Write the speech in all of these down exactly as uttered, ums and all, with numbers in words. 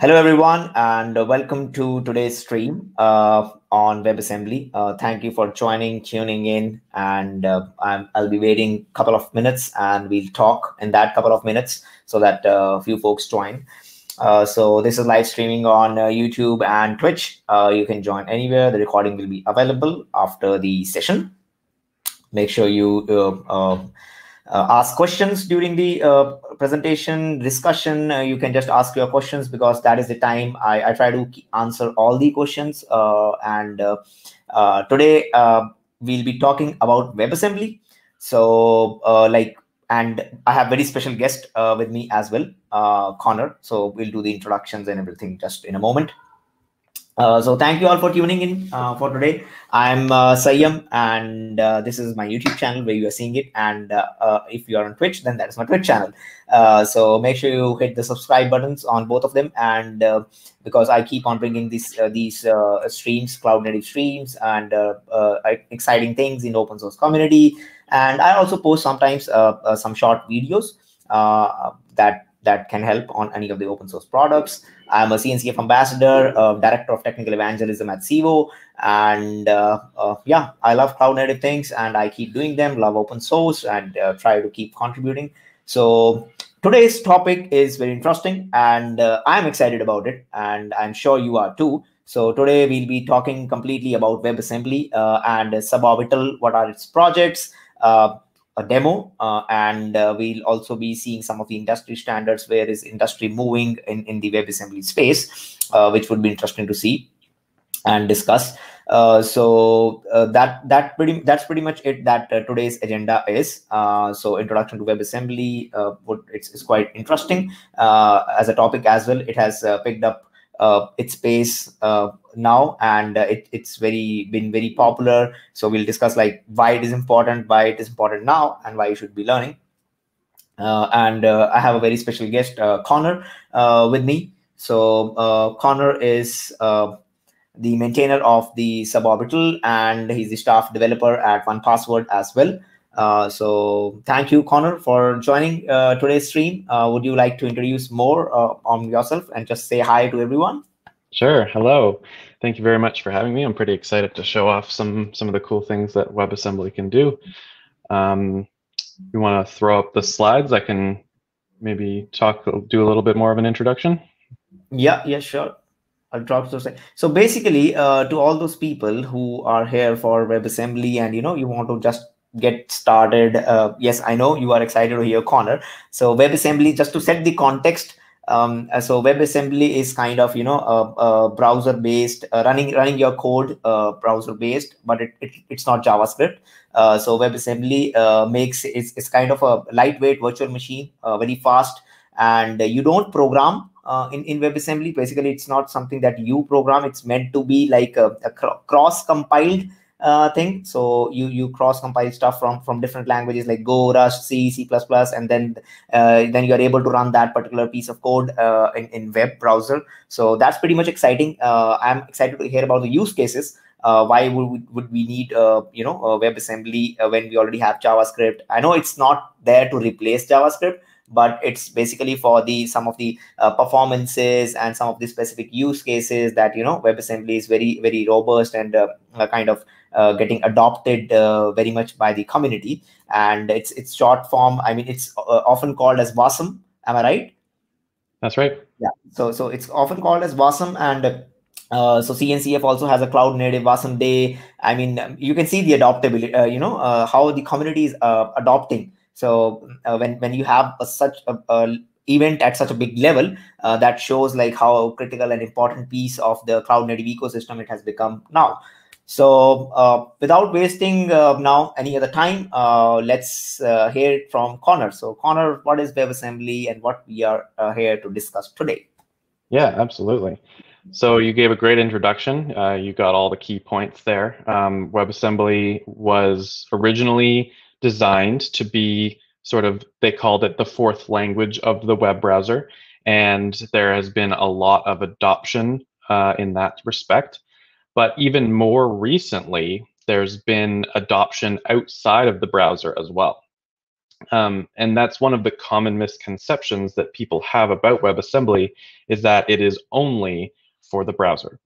Hello, everyone, and welcome to today's stream uh, on WebAssembly. Uh, thank you for joining, tuning in, and uh, I'm, I'll be waiting a couple of minutes, and we'll talk in that couple of minutes so that a uh, few folks join. Uh, so this is live streaming on uh, YouTube and Twitch. Uh, you can join anywhere. The recording will be available after the session. Make sure you uh, uh, Uh, ask questions during the uh, presentation, discussion. Uh, you can just ask your questions because that is the time I, I try to answer all the questions. Uh, and uh, uh, today uh, we'll be talking about WebAssembly. So uh, like, and I have very special guest uh, with me as well, uh, Connor. So we'll do the introductions and everything just in a moment. Uh, so thank you all for tuning in uh, for today. I'm uh, Sayyam, and uh, this is my YouTube channel where you are seeing it. And uh, uh, if you are on Twitch, then that is my Twitch channel. Uh, so make sure you hit the subscribe buttons on both of them. And uh, because I keep on bringing these uh, these uh, streams, cloud native streams, and uh, uh, exciting things in open source community. And I also post sometimes uh, uh, some short videos uh, that. that can help on any of the open source products. I'm a C N C F ambassador, uh, director of technical evangelism at Civo. And uh, uh, yeah, I love cloud native things and I keep doing them, love open source and uh, try to keep contributing. So today's topic is very interesting and uh, I'm excited about it and I'm sure you are too. So today we'll be talking completely about WebAssembly uh, and Suborbital, what are its projects, uh, a demo, uh, and uh, we'll also be seeing some of the industry standards, where is industry moving in, in the WebAssembly space, uh, which would be interesting to see and discuss. Uh, so uh, that that pretty that's pretty much it that uh, today's agenda is. Uh, so introduction to WebAssembly, uh, it's, it's quite interesting uh, as a topic as well. It has uh, picked up uh, its pace uh, now, and uh, it, it's very been very popular. So we'll discuss like why it is important, why it is important now, and why you should be learning. Uh, and uh, I have a very special guest, uh, Connor, uh, with me. So uh, Connor is uh, the maintainer of the Suborbital, and he's the staff developer at one Password as well. Uh, so thank you, Connor, for joining uh, today's stream. Uh, would you like to introduce more uh, on yourself and just say hi to everyone? Sure. Hello. Thank you very much for having me. I'm pretty excited to show off some some of the cool things that WebAssembly can do. Um, if you want to throw up the slides, I can maybe talk, do a little bit more of an introduction. Yeah, yeah, sure. I'll drop those. So basically, uh, to all those people who are here for WebAssembly and, you know, you want to just get started. Uh, yes, I know you are excited to hear Connor. So WebAssembly, just to set the context, Um, so WebAssembly is kind of, you know, a, a browser-based, uh, running running your code, uh, browser-based, but it, it it's not JavaScript. Uh, so WebAssembly uh, makes it's it's kind of a lightweight virtual machine, uh, very fast, and you don't program uh, in in WebAssembly. Basically, it's not something that you program. It's meant to be like a, a cross-compiled uh, thing. So you you cross-compile stuff from from different languages like Go, Rust, C, C plus plus, and then uh, then you are able to run that particular piece of code uh, in, in web browser. So that's pretty much exciting. Uh, I'm excited to hear about the use cases. Uh, why would, would we need uh, you know uh, WebAssembly uh, when we already have JavaScript? I know it's not there to replace JavaScript, but it's basically for the some of the uh, performances and some of the specific use cases that, you know, WebAssembly is very, very robust and uh, kind of uh, getting adopted uh, very much by the community. And it's it's short form. I mean, it's uh, often called as Wasm. Am I right? That's right. Yeah. So so it's often called as Wasm, and Uh, Uh, so C N C F also has a cloud native Wasm day. I mean, you can see the adoptability, uh, you know, uh, how the community is uh, adopting. So uh, when, when you have a, such a, a event at such a big level, uh, that shows like how critical and important piece of the cloud native ecosystem it has become now. So uh, without wasting uh, now any other time, uh, let's uh, hear it from Connor. So Connor, what is WebAssembly and what we are uh, here to discuss today? Yeah, absolutely. So you gave a great introduction. Uh, you got all the key points there. Um, WebAssembly was originally designed to be sort of, they called it the fourth language of the web browser. And there has been a lot of adoption uh, in that respect. But even more recently, there's been adoption outside of the browser as well. Um, and that's one of the common misconceptions that people have about WebAssembly, is that it is only for the browser.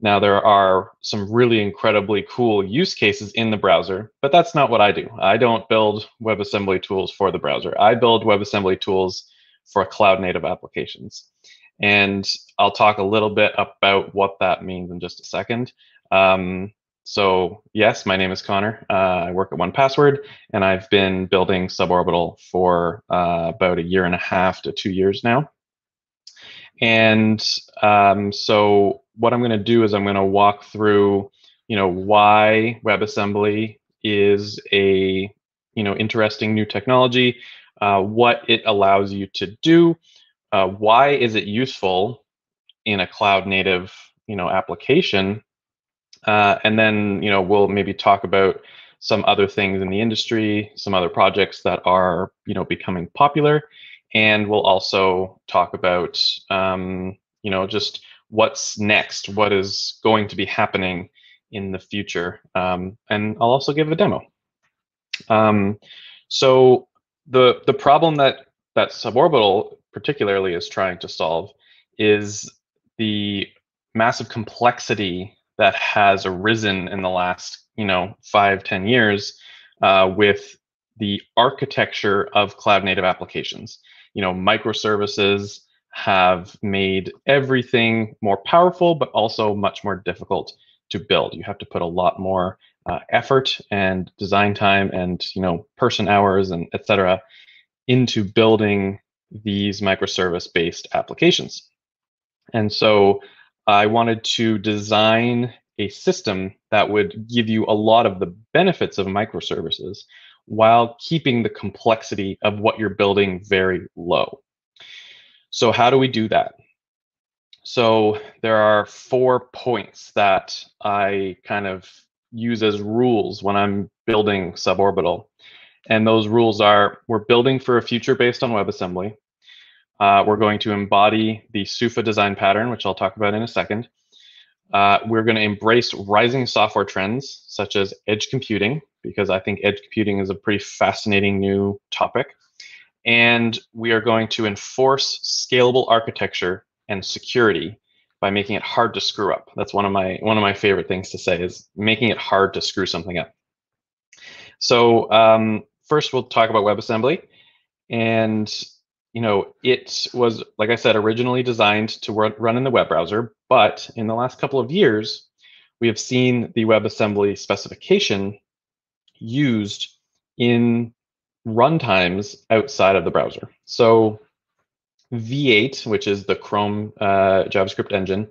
Now, there are some really incredibly cool use cases in the browser, but that's not what I do. I don't build WebAssembly tools for the browser. I build WebAssembly tools for cloud-native applications. And I'll talk a little bit about what that means in just a second. Um, so yes, my name is Connor. Uh, I work at one password, and I've been building Suborbital for uh, about a year and a half to two years now. And um, so what I'm going to do is I'm going to walk through, you know, why WebAssembly is a, you know, interesting new technology, uh, what it allows you to do, uh, why is it useful in a cloud-native, you know, application, uh, and then, you know, we'll maybe talk about some other things in the industry, some other projects that are, you know, becoming popular. And we'll also talk about, um, you know, just what's next, what is going to be happening in the future. Um, and I'll also give a demo. Um, so the the problem that, that Suborbital particularly is trying to solve is the massive complexity that has arisen in the last, you know, five, ten years uh, with the architecture of cloud-native applications. You know, microservices have made everything more powerful, but also much more difficult to build. You have to put a lot more uh, effort and design time and, you know, person hours and et cetera into building these microservice-based applications. And so I wanted to design a system that would give you a lot of the benefits of microservices, while keeping the complexity of what you're building very low. So how do we do that? So there are four points that I kind of use as rules when I'm building Suborbital. And those rules are, we're building for a future based on WebAssembly. Uh, we're going to embody the SUFA design pattern, which I'll talk about in a second. Uh, we're going to embrace rising software trends, such as edge computing, because I think edge computing is a pretty fascinating new topic. And we are going to enforce scalable architecture and security by making it hard to screw up. That's one of my one of my favorite things to say, is making it hard to screw something up. So um, first, we'll talk about WebAssembly. And you know, it was, like I said, originally designed to run in the web browser, but in the last couple of years, we have seen the WebAssembly specification used in runtimes outside of the browser. So V eight, which is the Chrome uh, JavaScript engine,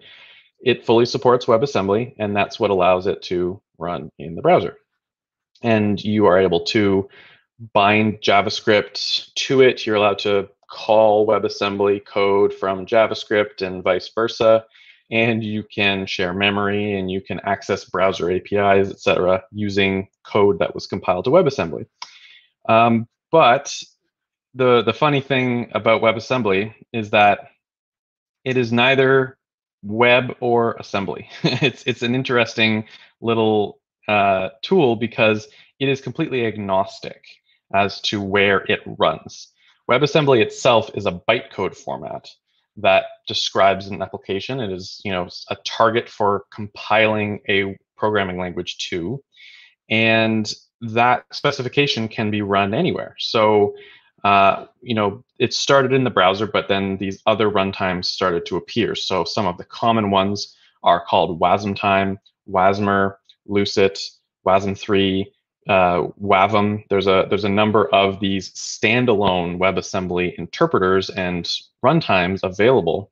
it fully supports WebAssembly, and that's what allows it to run in the browser. And you are able to bind JavaScript to it. You're allowed to call WebAssembly code from JavaScript and vice versa, and you can share memory and you can access browser A P Is, et cetera, using code that was compiled to WebAssembly. Um, but the, the funny thing about WebAssembly is that it is neither web or assembly. it's, it's an interesting little uh, tool because it is completely agnostic as to where it runs. WebAssembly itself is a bytecode format that describes an application. It is, you know, a target for compiling a programming language to, and that specification can be run anywhere. So, uh, you know, it started in the browser, but then these other runtimes started to appear. So some of the common ones are called Wasmtime, Wasmer, Lucet, Wasm three, Uh, Wasm. There's a there's a number of these standalone WebAssembly interpreters and runtimes available,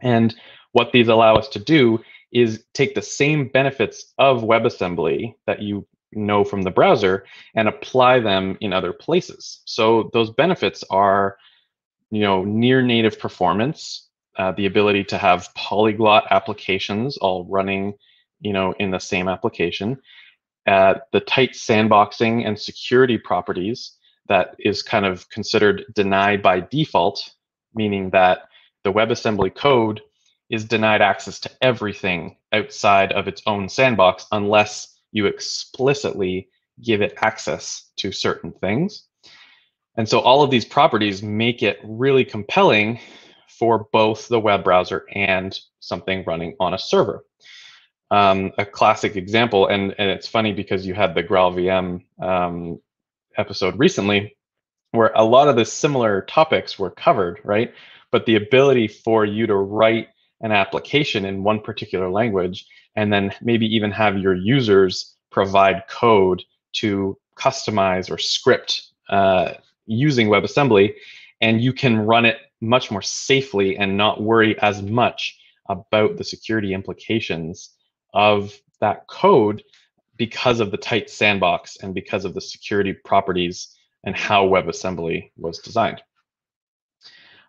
and what these allow us to do is take the same benefits of WebAssembly that you know from the browser and apply them in other places. So those benefits are, you know, near native performance, uh, the ability to have polyglot applications all running, you know, in the same application. Uh, the tight sandboxing and security properties that is kind of considered denied by default, meaning that the WebAssembly code is denied access to everything outside of its own sandbox unless you explicitly give it access to certain things. And so all of these properties make it really compelling for both the web browser and something running on a server. Um, a classic example, and, and it's funny because you had the GraalVM um, episode recently, where a lot of the similar topics were covered, right? But the ability for you to write an application in one particular language, and then maybe even have your users provide code to customize or script uh, using WebAssembly, and you can run it much more safely and not worry as much about the security implications of that code because of the tight sandbox and because of the security properties and how WebAssembly was designed.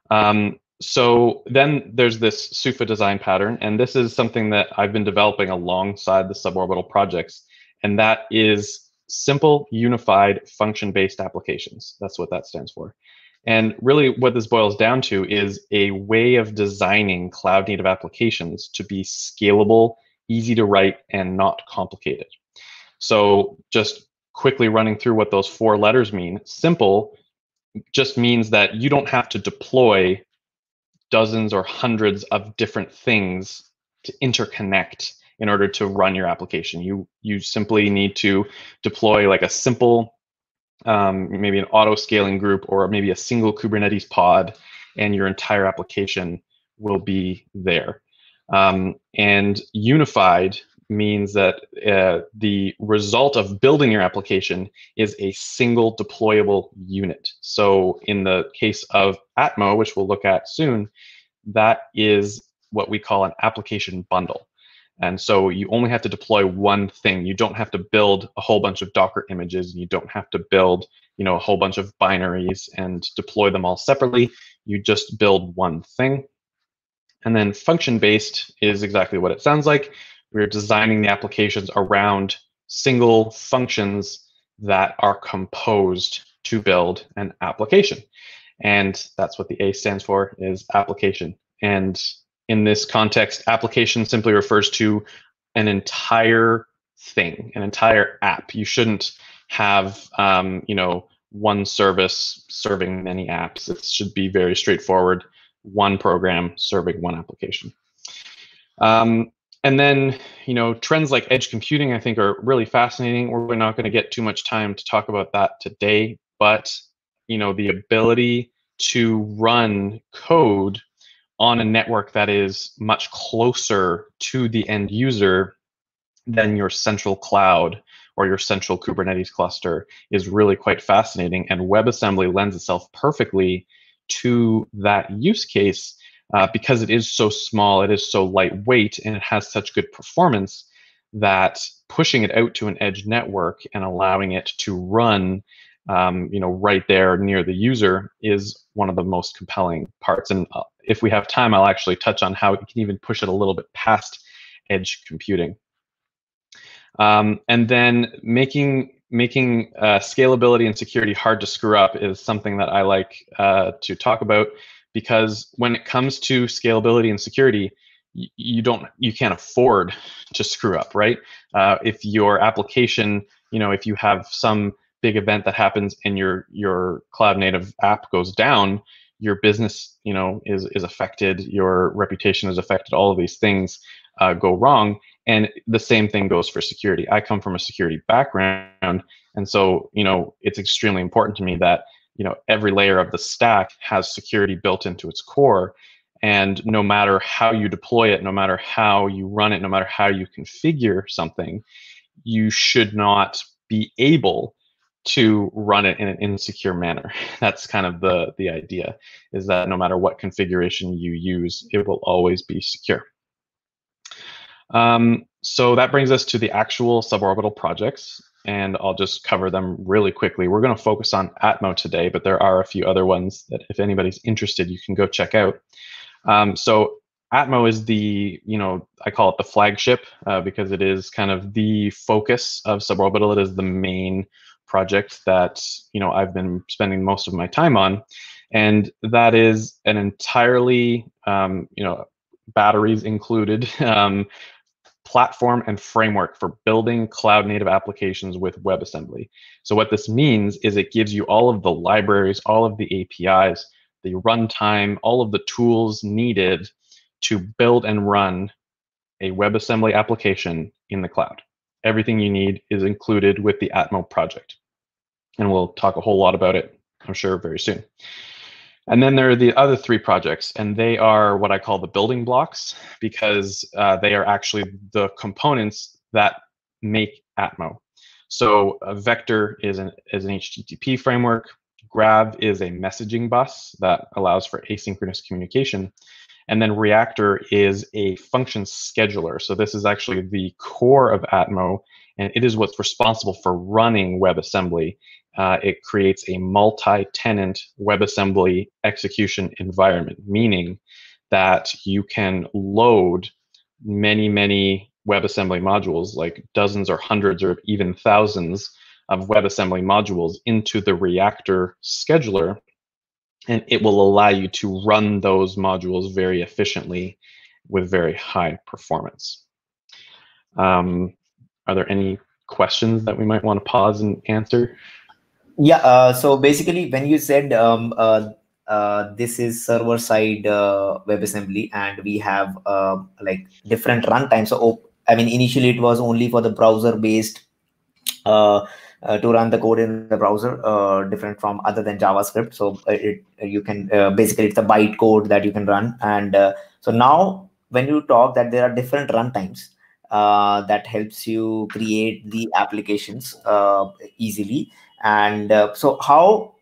Um, so then there's this SUFA design pattern, and this is something that I've been developing alongside the Suborbital projects, and that is simple, unified, function-based applications. That's what that stands for. And really what this boils down to is a way of designing cloud-native applications to be scalable, easy to write, and not complicated. So just quickly running through what those four letters mean. Simple just means that you don't have to deploy dozens or hundreds of different things to interconnect in order to run your application. You, you simply need to deploy like a simple, um, maybe an auto-scaling group or maybe a single Kubernetes pod, and your entire application will be there. Um, and unified means that uh, the result of building your application is a single deployable unit. So in the case of Atmo, which we'll look at soon, that is what we call an application bundle. And so you only have to deploy one thing. You don't have to build a whole bunch of Docker images. You don't have to build, you know, a whole bunch of binaries and deploy them all separately. You just build one thing. And then function-based is exactly what it sounds like. We're designing the applications around single functions that are composed to build an application. And that's what the A stands for, is application. And in this context, application simply refers to an entire thing, an entire app. You shouldn't have, um, you know, one service serving many apps. It should be very straightforward. One program serving one application. Um, And then, you know, trends like edge computing, I think, are really fascinating. We're not going to get too much time to talk about that today, but, you know, the ability to run code on a network that is much closer to the end user than your central cloud or your central Kubernetes cluster is really quite fascinating. And WebAssembly lends itself perfectly to that use case. Uh, because it is so small, it is so lightweight, and it has such good performance that pushing it out to an edge network and allowing it to run, um, you know, right there near the user is one of the most compelling parts. And uh, if we have time, I'll actually touch on how you can even push it a little bit past edge computing. Um, and then making making uh, scalability and security hard to screw up is something that I like uh, to talk about. Because when it comes to scalability and security, you don't, you can't afford to screw up, right? Uh, if your application, you know, if you have some big event that happens and your your cloud native app goes down, your business, you know, is is affected. Your reputation is affected. All of these things uh, go wrong, and the same thing goes for security. I come from a security background, and so, you know, it's extremely important to me that, you know, every layer of the stack has security built into its core, and no matter how you deploy it, no matter how you run it, no matter how you configure something, you should not be able to run it in an insecure manner. That's kind of the, the idea, is that no matter what configuration you use, it will always be secure. Um, so that brings us to the actual Suborbital projects. And I'll just cover them really quickly. We're going to focus on Atmo today, but there are a few other ones that if anybody's interested, you can go check out. Um, so Atmo is the, you know, I call it the flagship uh, because it is kind of the focus of Suborbital. It is the main project that, you know, I've been spending most of my time on. And that is an entirely, um, you know, batteries included, um, platform and framework for building cloud native applications with WebAssembly. So what this means is it gives you all of the libraries, all of the A P Is, the runtime, all of the tools needed to build and run a WebAssembly application in the cloud. Everything you need is included with the Atmo project. And we'll talk a whole lot about it, I'm sure, very soon. And then there are the other three projects, and they are what I call the building blocks, because uh, they are actually the components that make Atmo. So uh, Vector is an, is an H T T P framework. Grav is a messaging bus that allows for asynchronous communication. And then Reactor is a function scheduler. So this is actually the core of Atmo, and it is what's responsible for running WebAssembly. Uh, it creates a multi-tenant WebAssembly execution environment, meaning that you can load many, many WebAssembly modules, like dozens or hundreds or even thousands of WebAssembly modules into the Reactor scheduler, and it will allow you to run those modules very efficiently with very high performance. Um, are there any questions that we might want to pause and answer? Yeah, uh, so basically when you said um, uh, uh, this is server-side uh, WebAssembly and we have uh, like different runtimes. So I mean, initially it was only for the browser-based uh, uh, to run the code in the browser, uh, different from other than JavaScript. So it, you can uh, basically it's a bytecode that you can run. And uh, so now when you talk that there are different runtimes uh, that helps you create the applications uh, easily. And uh, so how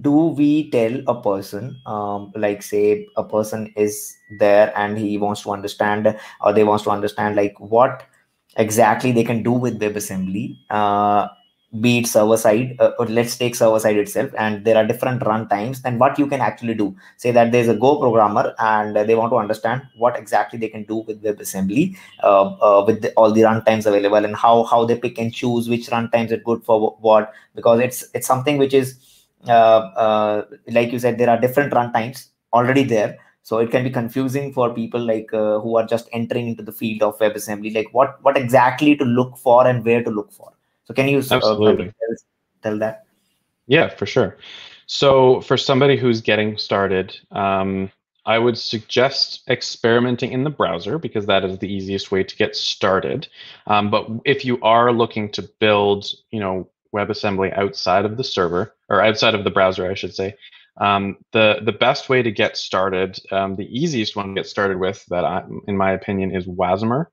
do we tell a person, um, like say a person is there and he wants to understand, or they wants to understand like what exactly they can do with WebAssembly, uh, be it server-side, uh, or let's take server-side itself, and there are different runtimes and what you can actually do. Say that there's a Go programmer and they want to understand what exactly they can do with WebAssembly uh, uh, with the, all the runtimes available, and how how they pick and choose which runtimes are good for what, because it's it's something which is, uh, uh, like you said, there are different runtimes already there. So it can be confusing for people like uh, who are just entering into the field of WebAssembly, like what, what exactly to look for and where to look for. So can you Absolutely. Uh, tell that? Yeah, for sure. So for somebody who's getting started, um, I would suggest experimenting in the browser, because that is the easiest way to get started. Um, but if you are looking to build, you know, WebAssembly outside of the server, or outside of the browser, I should say, um, the, the best way to get started, um, the easiest one to get started with, that I, in my opinion, is Wasmer.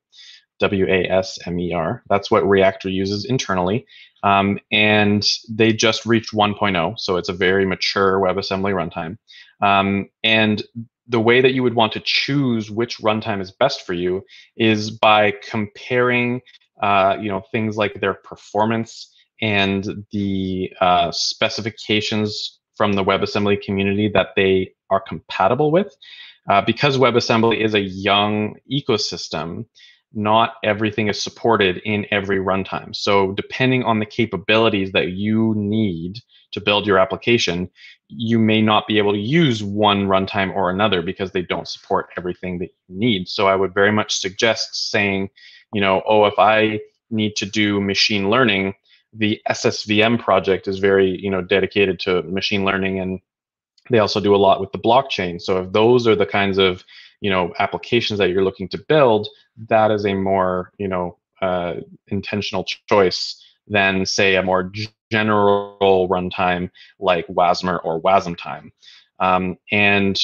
W A S M E R. That's what Reactor uses internally. Um, and they just reached one point oh, so it's a very mature WebAssembly runtime. Um, and the way that you would want to choose which runtime is best for you is by comparing uh, you know, things like their performance and the uh, specifications from the WebAssembly community that they are compatible with. Uh, because WebAssembly is a young ecosystem, not everything is supported in every runtime. So depending on the capabilities that you need to build your application, you may not be able to use one runtime or another because they don't support everything that you need. So I would very much suggest saying, you know, oh, if I need to do machine learning, the S S V M project is very, you know, dedicated to machine learning, and they also do a lot with the blockchain. So if those are the kinds of, you know, applications that you're looking to build, that is a more, you know, uh, intentional choice than, say, a more general runtime like Wasmer or Wasmtime. Um, and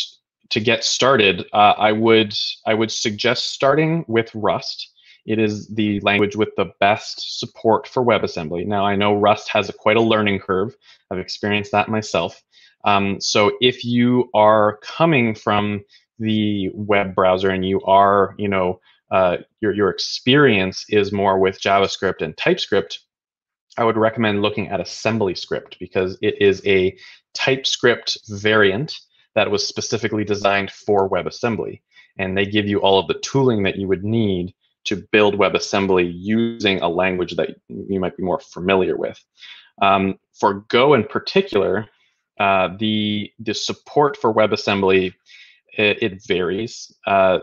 to get started, uh, I would I would suggest starting with Rust. It is the language with the best support for WebAssembly. Now, I know Rust has a, quite a learning curve. I've experienced that myself. Um, so if you are coming from the web browser and you are, you know, uh, your, your experience is more with JavaScript and TypeScript, I would recommend looking at AssemblyScript, because it is a TypeScript variant that was specifically designed for WebAssembly. And they give you all of the tooling that you would need to build WebAssembly using a language that you might be more familiar with. Um, for Go in particular, uh, the, the support for WebAssembly, it varies. Uh,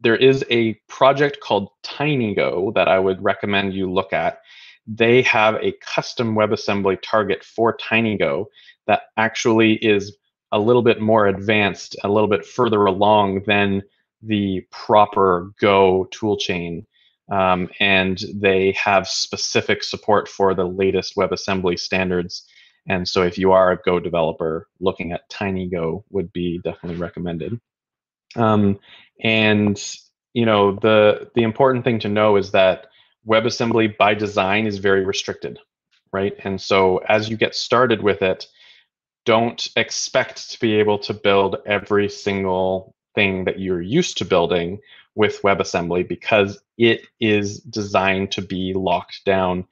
there is a project called TinyGo that I would recommend you look at. They have a custom WebAssembly target for TinyGo that actually is a little bit more advanced, a little bit further along than the proper Go toolchain. Um, and they have specific support for the latest WebAssembly standards. And so if you are a Go developer, looking at TinyGo would be definitely recommended. Um, and you know the, the important thing to know is that WebAssembly by design is very restricted, right? And so as you get started with it, don't expect to be able to build every single thing that you're used to building with WebAssembly, because it is designed to be locked down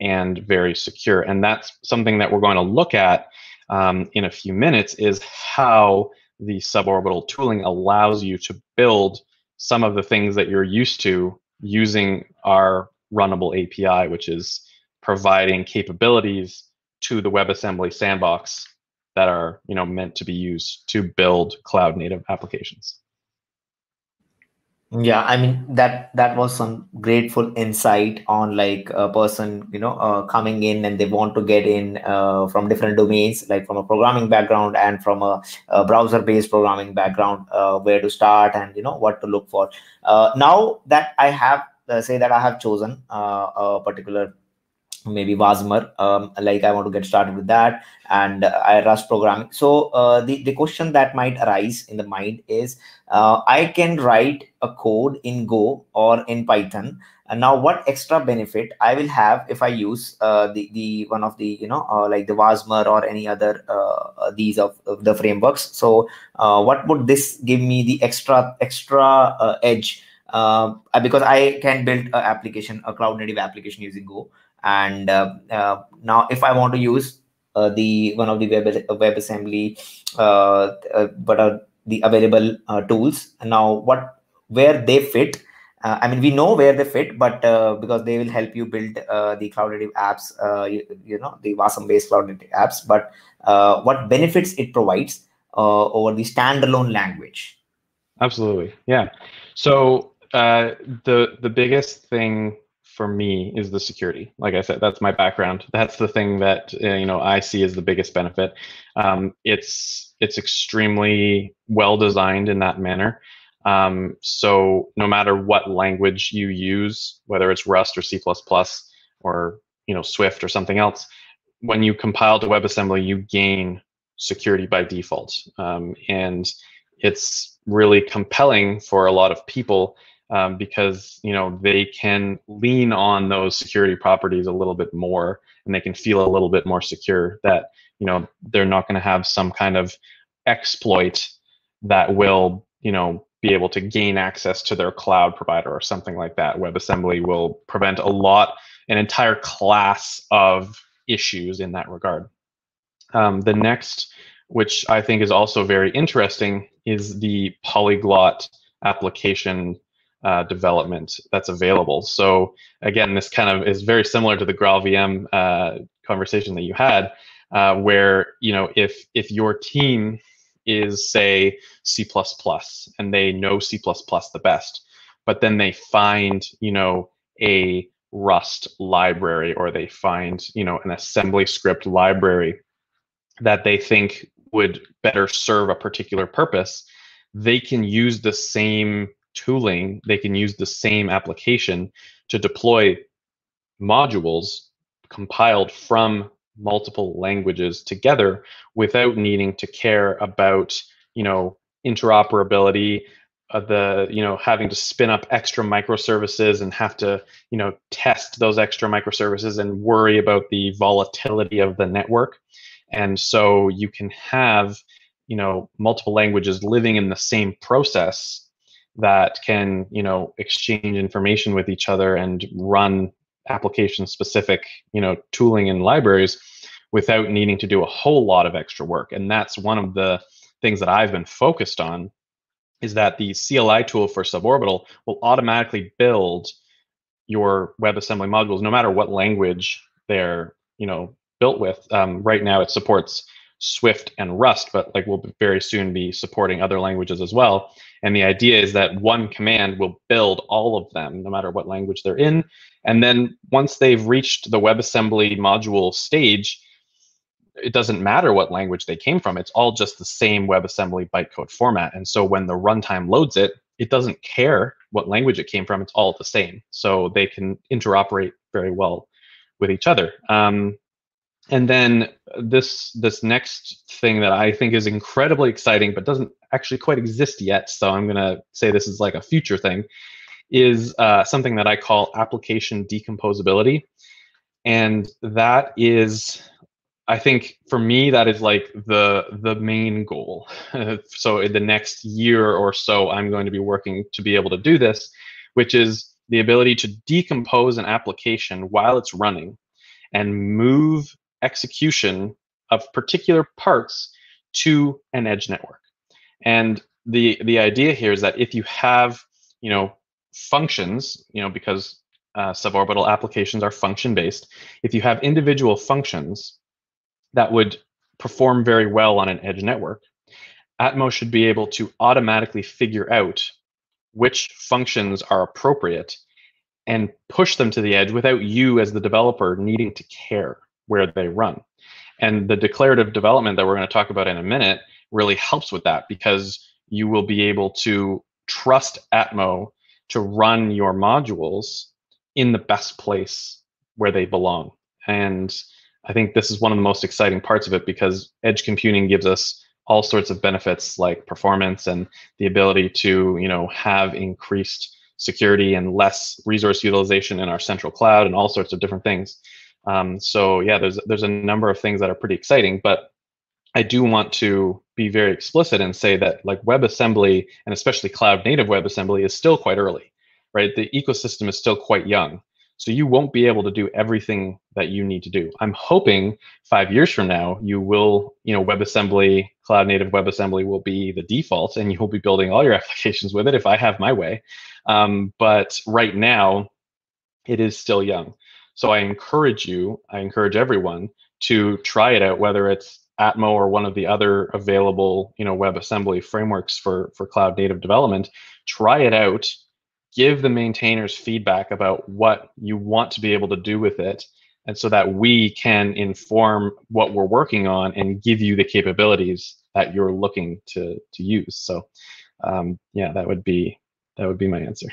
and very secure. And that's something that we're going to look at um, in a few minutes, is how the suborbital tooling allows you to build some of the things that you're used to using our runnable A P I, which is providing capabilities to the WebAssembly sandbox that are, you know, meant to be used to build cloud-native applications. Yeah, I mean, that that was some grateful insight on like a person, you know, uh, coming in and they want to get in uh, from different domains, like from a programming background and from a, a browser-based programming background, uh, where to start and, you know, what to look for. Uh, now that I have, uh, say that I have chosen uh, a particular maybe Wasmer, um, like I want to get started with that, and uh, I Rust programming. So uh, the, the question that might arise in the mind is, uh, I can write a code in Go or in Python. And now what extra benefit I will have if I use uh, the, the one of the, you know, uh, like the Wasmer or any other uh, these of, of the frameworks. So uh, what would this give me the extra, extra uh, edge? Uh, because I can build an application, a cloud native application using Go. And uh, uh, now, if I want to use uh, the one of the web WebAssembly, uh, uh, but are the available uh, tools now, what where they fit? Uh, I mean, we know where they fit, but uh, because they will help you build uh, the cloud native apps, uh, you, you know, the Wasm-based cloud native apps. But uh, what benefits it provides uh, over the standalone language? Absolutely, yeah. So uh, the the biggest thing for me is the security. Like I said, that's my background. That's the thing that uh, you know I see as the biggest benefit. Um, it's it's extremely well designed in that manner. Um, so no matter what language you use, whether it's Rust or C plus plus or you know Swift or something else, when you compile to WebAssembly, you gain security by default, um, and it's really compelling for a lot of people. Um, because you know they can lean on those security properties a little bit more, and they can feel a little bit more secure that you know they're not going to have some kind of exploit that will you know be able to gain access to their cloud provider or something like that. WebAssembly will prevent a lot, an entire class of issues in that regard. Um, the next, which I think is also very interesting, is the polyglot application Uh, development that's available. So again, this kind of is very similar to the GraalVM uh, conversation that you had, uh, where you know if if your team is say C plus plus and they know C plus plus the best, but then they find you know a Rust library or they find you know an AssemblyScript library that they think would better serve a particular purpose, they can use the same tooling, they can use the same application to deploy modules compiled from multiple languages together without needing to care about, you know, interoperability, uh, the, you know, having to spin up extra microservices and have to, you know, test those extra microservices and worry about the volatility of the network. And so you can have, you know, multiple languages living in the same process that can, you know, exchange information with each other and run application-specific, you know, tooling and libraries without needing to do a whole lot of extra work. And that's one of the things that I've been focused on, is that the C L I tool for Suborbital will automatically build your WebAssembly modules, no matter what language they're, you know, built with. Um, right now, it supports Swift and Rust, but like we'll very soon be supporting other languages as well. And the idea is that one command will build all of them, no matter what language they're in. And then once they've reached the WebAssembly module stage, it doesn't matter what language they came from. It's all just the same WebAssembly bytecode format. And so when the runtime loads it, it doesn't care what language it came from. It's all the same. So they can interoperate very well with each other. Um, and then this, this next thing that I think is incredibly exciting but doesn't actually quite exist yet, so I'm going to say this is like a future thing, is uh, something that I call application decomposability. And that is, I think for me, that is like the the main goal. So in the next year or so, I'm going to be working to be able to do this, which is the ability to decompose an application while it's running and move execution of particular parts to an edge network. And the the idea here is that if you have, you know, functions, you know, because uh, suborbital applications are function-based, if you have individual functions that would perform very well on an edge network, Atmos should be able to automatically figure out which functions are appropriate and push them to the edge without you as the developer needing to care where they run. And the declarative development that we're going to talk about in a minute really helps with that, because you will be able to trust Atmo to run your modules in the best place where they belong. And I think this is one of the most exciting parts of it, because edge computing gives us all sorts of benefits like performance and the ability to, you know, have increased security and less resource utilization in our central cloud and all sorts of different things. Um, so yeah, there's there's a number of things that are pretty exciting, but I do want to be very explicit and say that like WebAssembly, and especially cloud native WebAssembly, is still quite early, right? The ecosystem is still quite young. So you won't be able to do everything that you need to do. I'm hoping five years from now, you will, you know, WebAssembly, cloud native WebAssembly will be the default, and you will be building all your applications with it if I have my way. Um, but right now, it is still young. So I encourage you, I encourage everyone to try it out, whether it's Atmo or one of the other available, you know, WebAssembly frameworks for, for cloud native development. Try it out. Give the maintainers feedback about what you want to be able to do with it, and so that we can inform what we're working on and give you the capabilities that you're looking to to use. So, um, yeah, that would be that would be my answer.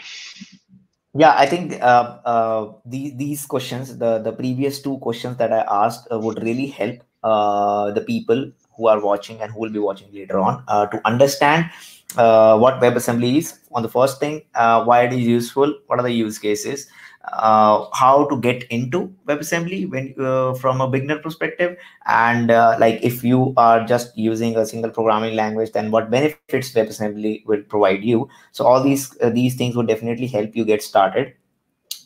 Yeah, I think uh, uh, the, these questions, the the previous two questions that I asked, uh, would really help uh, the people who are watching and who will be watching later on uh, to understand uh, what WebAssembly is. On the first thing, uh, why it is useful, what are the use cases, uh, how to get into WebAssembly when uh, from a beginner perspective, and uh, like if you are just using a single programming language, then what benefits WebAssembly will provide you. So all these uh, these things would definitely help you get started.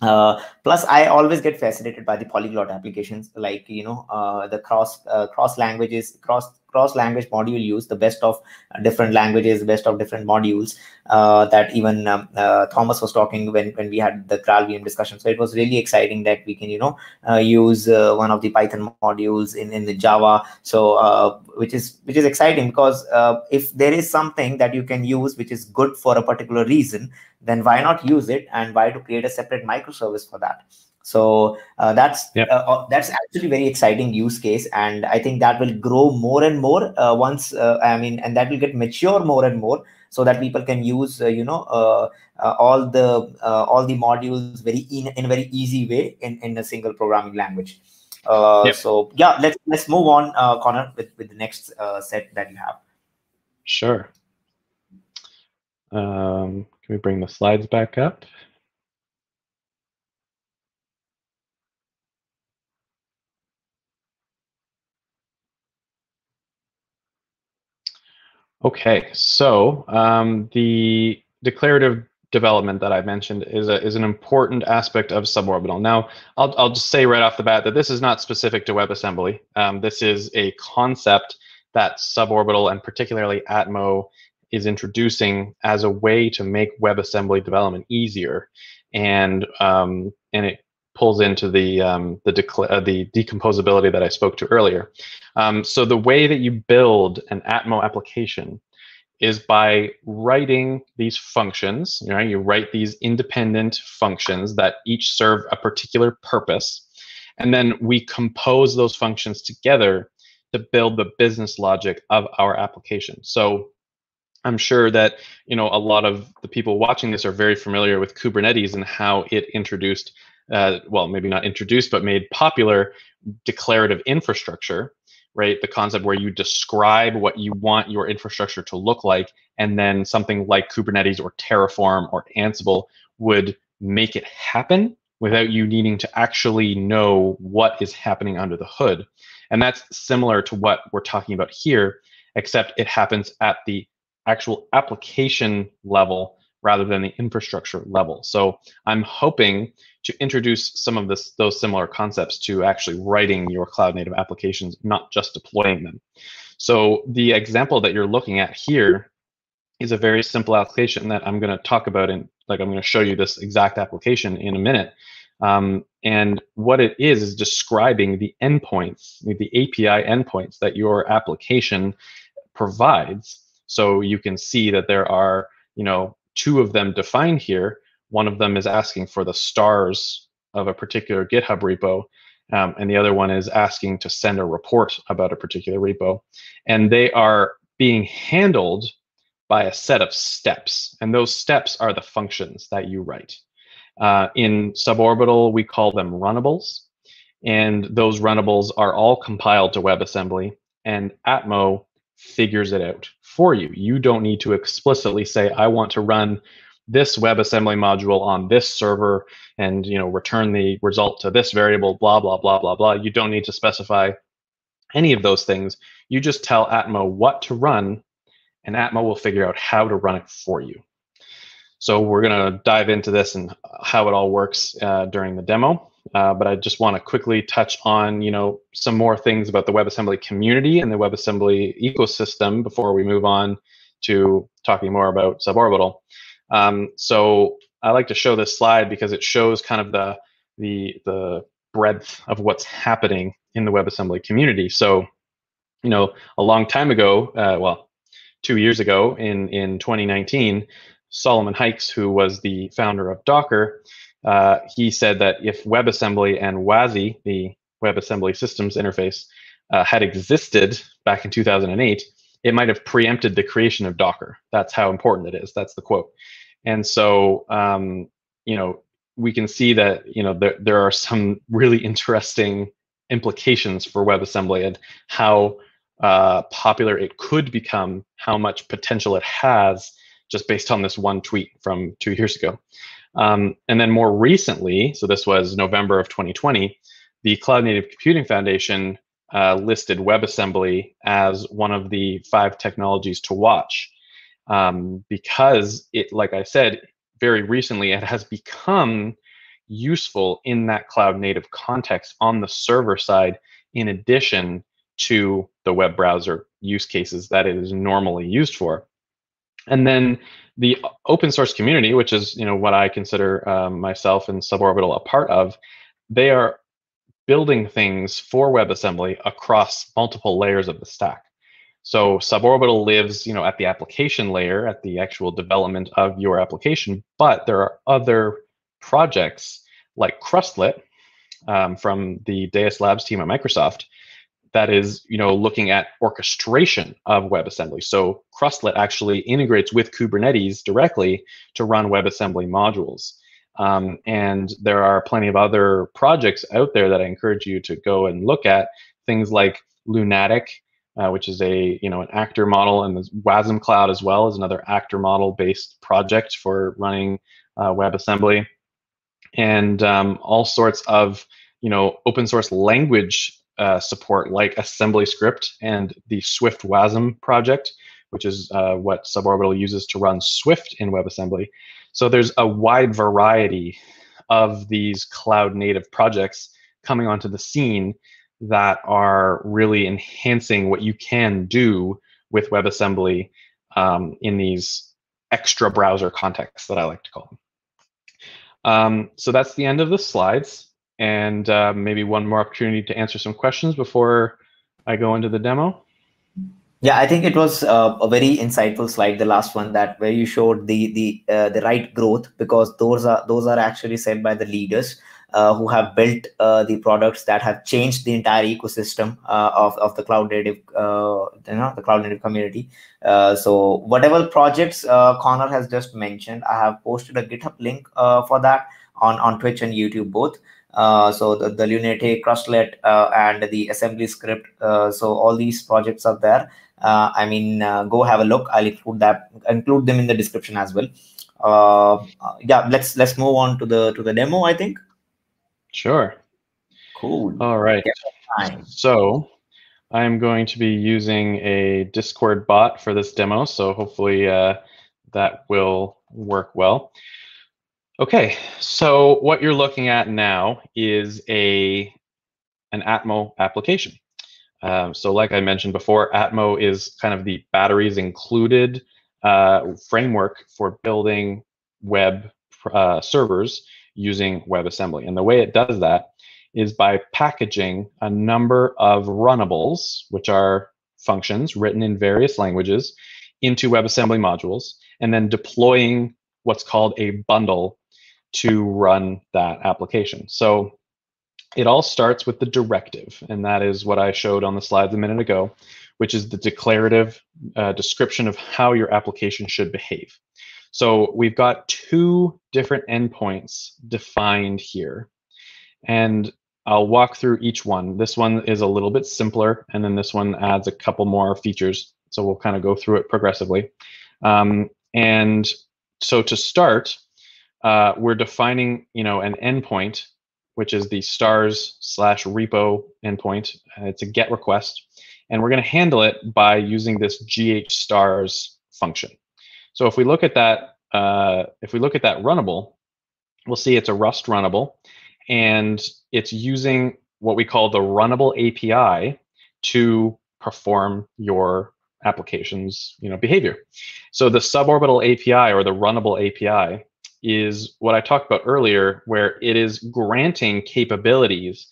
Uh, plus, I always get fascinated by the polyglot applications, like, you know, uh, the cross uh, cross languages, cross cross language module use, the best of different languages, the best of different modules. Uh, that even um, uh, Thomas was talking when when we had the GraalVM discussion. So it was really exciting that we can, you know, uh, use uh, one of the Python modules in in the Java. So uh, which is which is exciting, because uh, if there is something that you can use which is good for a particular reason, then why not use it, and why to create a separate microservice for that? So uh, that's yep. uh, that's actually very exciting use case, and I think that will grow more and more uh, once uh, I mean, and that will get mature more and more, so that people can use uh, you know uh, uh, all the uh, all the modules very in in a very easy way in in a single programming language. Uh, yep. So yeah, let's let's move on, uh, Connor, with with the next uh, set that you have. Sure. Um, can we bring the slides back up? Okay, so um, the declarative development that I mentioned is a, is an important aspect of Suborbital. Now, I'll, I'll just say right off the bat that this is not specific to WebAssembly. Um, this is a concept that Suborbital, and particularly Atmo, is introducing as a way to make WebAssembly development easier, and um, and it pulls into the um, the, uh, the decomposability that I spoke to earlier. Um, so the way that you build an Atmo application is by writing these functions. You know, you write these independent functions that each serve a particular purpose. And then we compose those functions together to build the business logic of our application. So I'm sure that, you know, a lot of the people watching this are very familiar with Kubernetes and how it introduced, uh, well, maybe not introduced, but made popular declarative infrastructure, right? The concept where you describe what you want your infrastructure to look like, and then something like Kubernetes or Terraform or Ansible would make it happen without you needing to actually know what is happening under the hood. And that's similar to what we're talking about here, except it happens at the actual application level rather than the infrastructure level. So I'm hoping to introduce some of this, those similar concepts to actually writing your cloud-native applications, not just deploying them. So the example that you're looking at here is a very simple application that I'm going to talk about, and like I'm going to show you this exact application in a minute. Um, and what it is is describing the endpoints, the A P I endpoints that your application provides. So you can see that there are, you know, two of them defined here. One of them is asking for the stars of a particular GitHub repo, um, and the other one is asking to send a report about a particular repo. And they are being handled by a set of steps, and those steps are the functions that you write. Uh, in Suborbital, we call them runnables, and those runnables are all compiled to WebAssembly, and Atmo figures it out for you. You don't need to explicitly say, I want to run this WebAssembly module on this server and, you know, return the result to this variable, blah, blah, blah, blah, blah. You don't need to specify any of those things. You just tell Atmo what to run, and Atmo will figure out how to run it for you. So we're going to dive into this and how it all works uh, during the demo. Uh, but I just want to quickly touch on, you know, some more things about the WebAssembly community and the WebAssembly ecosystem before we move on to talking more about Suborbital. Um, so I like to show this slide because it shows kind of the, the, the breadth of what's happening in the WebAssembly community. So, you know, a long time ago, uh, well, two years ago in, in twenty nineteen, Solomon Hikes, who was the founder of Docker, uh, he said that if WebAssembly and WASI, the WebAssembly Systems Interface, uh, had existed back in two thousand eight, it might have preempted the creation of Docker. That's how important it is. That's the quote. And so, um, you know, we can see that, you know, there, there are some really interesting implications for WebAssembly and how uh, popular it could become, how much potential it has, just based on this one tweet from two years ago. Um, and then more recently, so this was November of twenty twenty, the Cloud Native Computing Foundation uh, listed WebAssembly as one of the five technologies to watch, um, because it, like I said, very recently, it has become useful in that cloud native context on the server side, in addition to the web browser use cases that it is normally used for. And then the open source community, which is, you know, what I consider um, myself and Suborbital a part of, they are building things for WebAssembly across multiple layers of the stack. So Suborbital lives, you know, at the application layer, at the actual development of your application, but there are other projects like Krustlet um, from the Deis Labs team at Microsoft that is, you know, looking at orchestration of WebAssembly. So Krustlet actually integrates with Kubernetes directly to run WebAssembly modules. Um, and there are plenty of other projects out there that I encourage you to go and look at, things like Lunatic, uh, which is a, you know, an actor model, and the WasmCloud as well is another actor model-based project for running uh, WebAssembly, and um, all sorts of, you know, open source language Uh, support like AssemblyScript and the SwiftWASM project, which is uh, what Suborbital uses to run Swift in WebAssembly. So there's a wide variety of these cloud-native projects coming onto the scene that are really enhancing what you can do with WebAssembly um, in these extra browser contexts that I like to call them. Um, so that's the end of the slides. And uh, maybe one more opportunity to answer some questions before I go into the demo. Yeah, I think it was uh, a very insightful slide, the last one, that where you showed the the uh, the right growth, because those are those are actually said by the leaders uh, who have built uh, the products that have changed the entire ecosystem uh, of of the cloud native uh, you know the cloud native community. Uh, so whatever projects uh, Connor has just mentioned, I have posted a GitHub link uh, for that on on Twitch and YouTube both. Uh, so the, the Lunatic, Krustlet, uh, and the AssemblyScript. Uh, so all these projects are there. Uh, I mean, uh, go have a look. I'll include that, include them in the description as well. Uh, yeah, let's let's move on to the to the demo, I think. Sure. Cool. All right. Yeah, so I'm going to be using a Discord bot for this demo. So hopefully uh, that will work well. Okay, so what you're looking at now is a an Atmo application. Um, so like I mentioned before, Atmo is kind of the batteries included uh, framework for building web uh, servers using WebAssembly. And the way it does that is by packaging a number of runnables, which are functions written in various languages, into WebAssembly modules, and then deploying what's called a bundle to run that application. So it all starts with the directive, and that is what I showed on the slides a minute ago, which is the declarative uh, description of how your application should behave. So we've got two different endpoints defined here, and I'll walk through each one. This one is a little bit simpler, and then this one adds a couple more features, so we'll kind of go through it progressively. Um, and so to start, Uh, we're defining, you know, an endpoint, which is the stars slash repo endpoint. It's a GET request, and we're going to handle it by using this G H stars function. So if we look at that, uh, if we look at that runnable, we'll see it's a Rust runnable, and it's using what we call the runnable A P I to perform your application's, you know, behavior. So the suborbital A P I, or the runnable A P I, is what I talked about earlier, where it is granting capabilities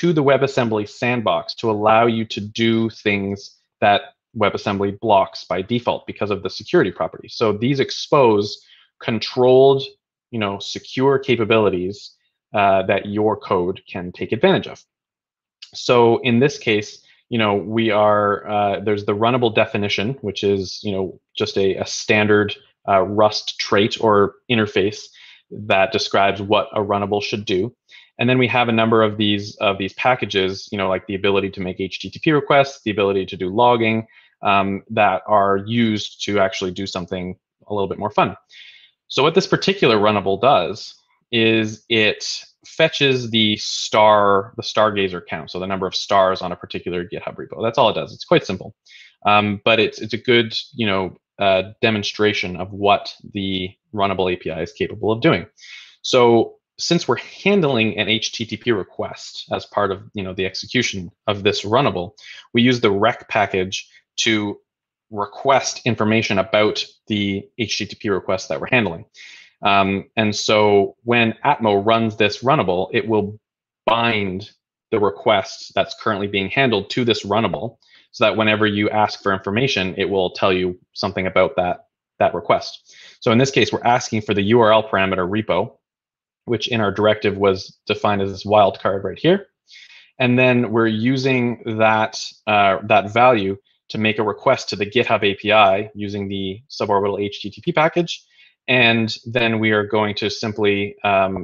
to the WebAssembly sandbox to allow you to do things that WebAssembly blocks by default because of the security property. So these expose controlled, you know, secure capabilities uh, that your code can take advantage of. So in this case, you know, we are uh, there's the runnable definition, which is, you know, just a, a standard Uh, Rust trait or interface that describes what a runnable should do, and then we have a number of these of these packages, you know, like the ability to make H T T P requests, the ability to do logging, um, that are used to actually do something a little bit more fun. So what this particular runnable does is it fetches the star the stargazer count, so the number of stars on a particular GitHub repo. That's all it does. It's quite simple, um, but it's it's a good, you know, Uh, demonstration of what the runnable A P I is capable of doing. So since we're handling an H T T P request as part of, you know, the execution of this runnable, we use the rec package to request information about the H T T P request that we're handling. Um, and so when Atmo runs this runnable, it will bind the request that's currently being handled to this runnable, so that whenever you ask for information, it will tell you something about that, that request. So in this case, we're asking for the U R L parameter repo, which in our directive was defined as this wildcard right here. And then we're using that, uh, that value to make a request to the GitHub A P I using the suborbital H T T P package. And then we are going to simply um,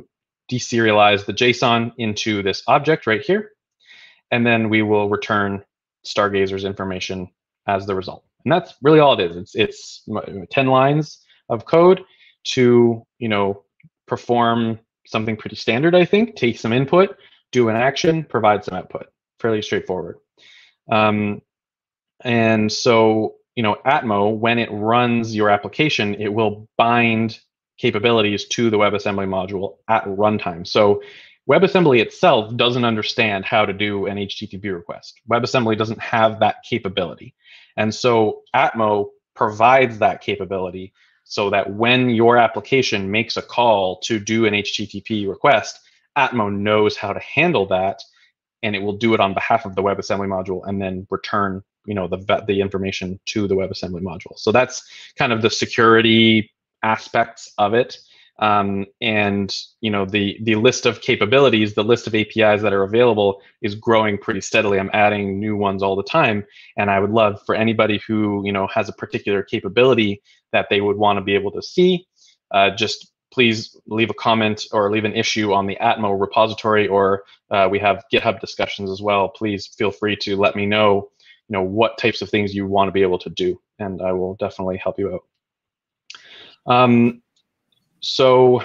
deserialize the JSON into this object right here. And then we will return Stargazer's information as the result, and that's really all it is. It's it's ten lines of code to, you know, perform something pretty standard. I think take some input, do an action, provide some output. Fairly straightforward. Um, and so, you know, Atmo, when it runs your application, it will bind capabilities to the WebAssembly module at runtime. So WebAssembly itself doesn't understand how to do an H T T P request. WebAssembly doesn't have that capability. And so Atmo provides that capability so that when your application makes a call to do an H T T P request, Atmo knows how to handle that and it will do it on behalf of the WebAssembly module and then return, you know, the the information to the WebAssembly module. So that's kind of the security aspects of it. Um, and you know, the the list of capabilities, the list of A P Is that are available is growing pretty steadily. I'm adding new ones all the time, and I would love for anybody who, you know, has a particular capability that they would want to be able to see, uh, just please leave a comment or leave an issue on the Atmo repository, or uh, we have GitHub discussions as well. Please feel free to let me know, you know, what types of things you want to be able to do, and I will definitely help you out. Um, so,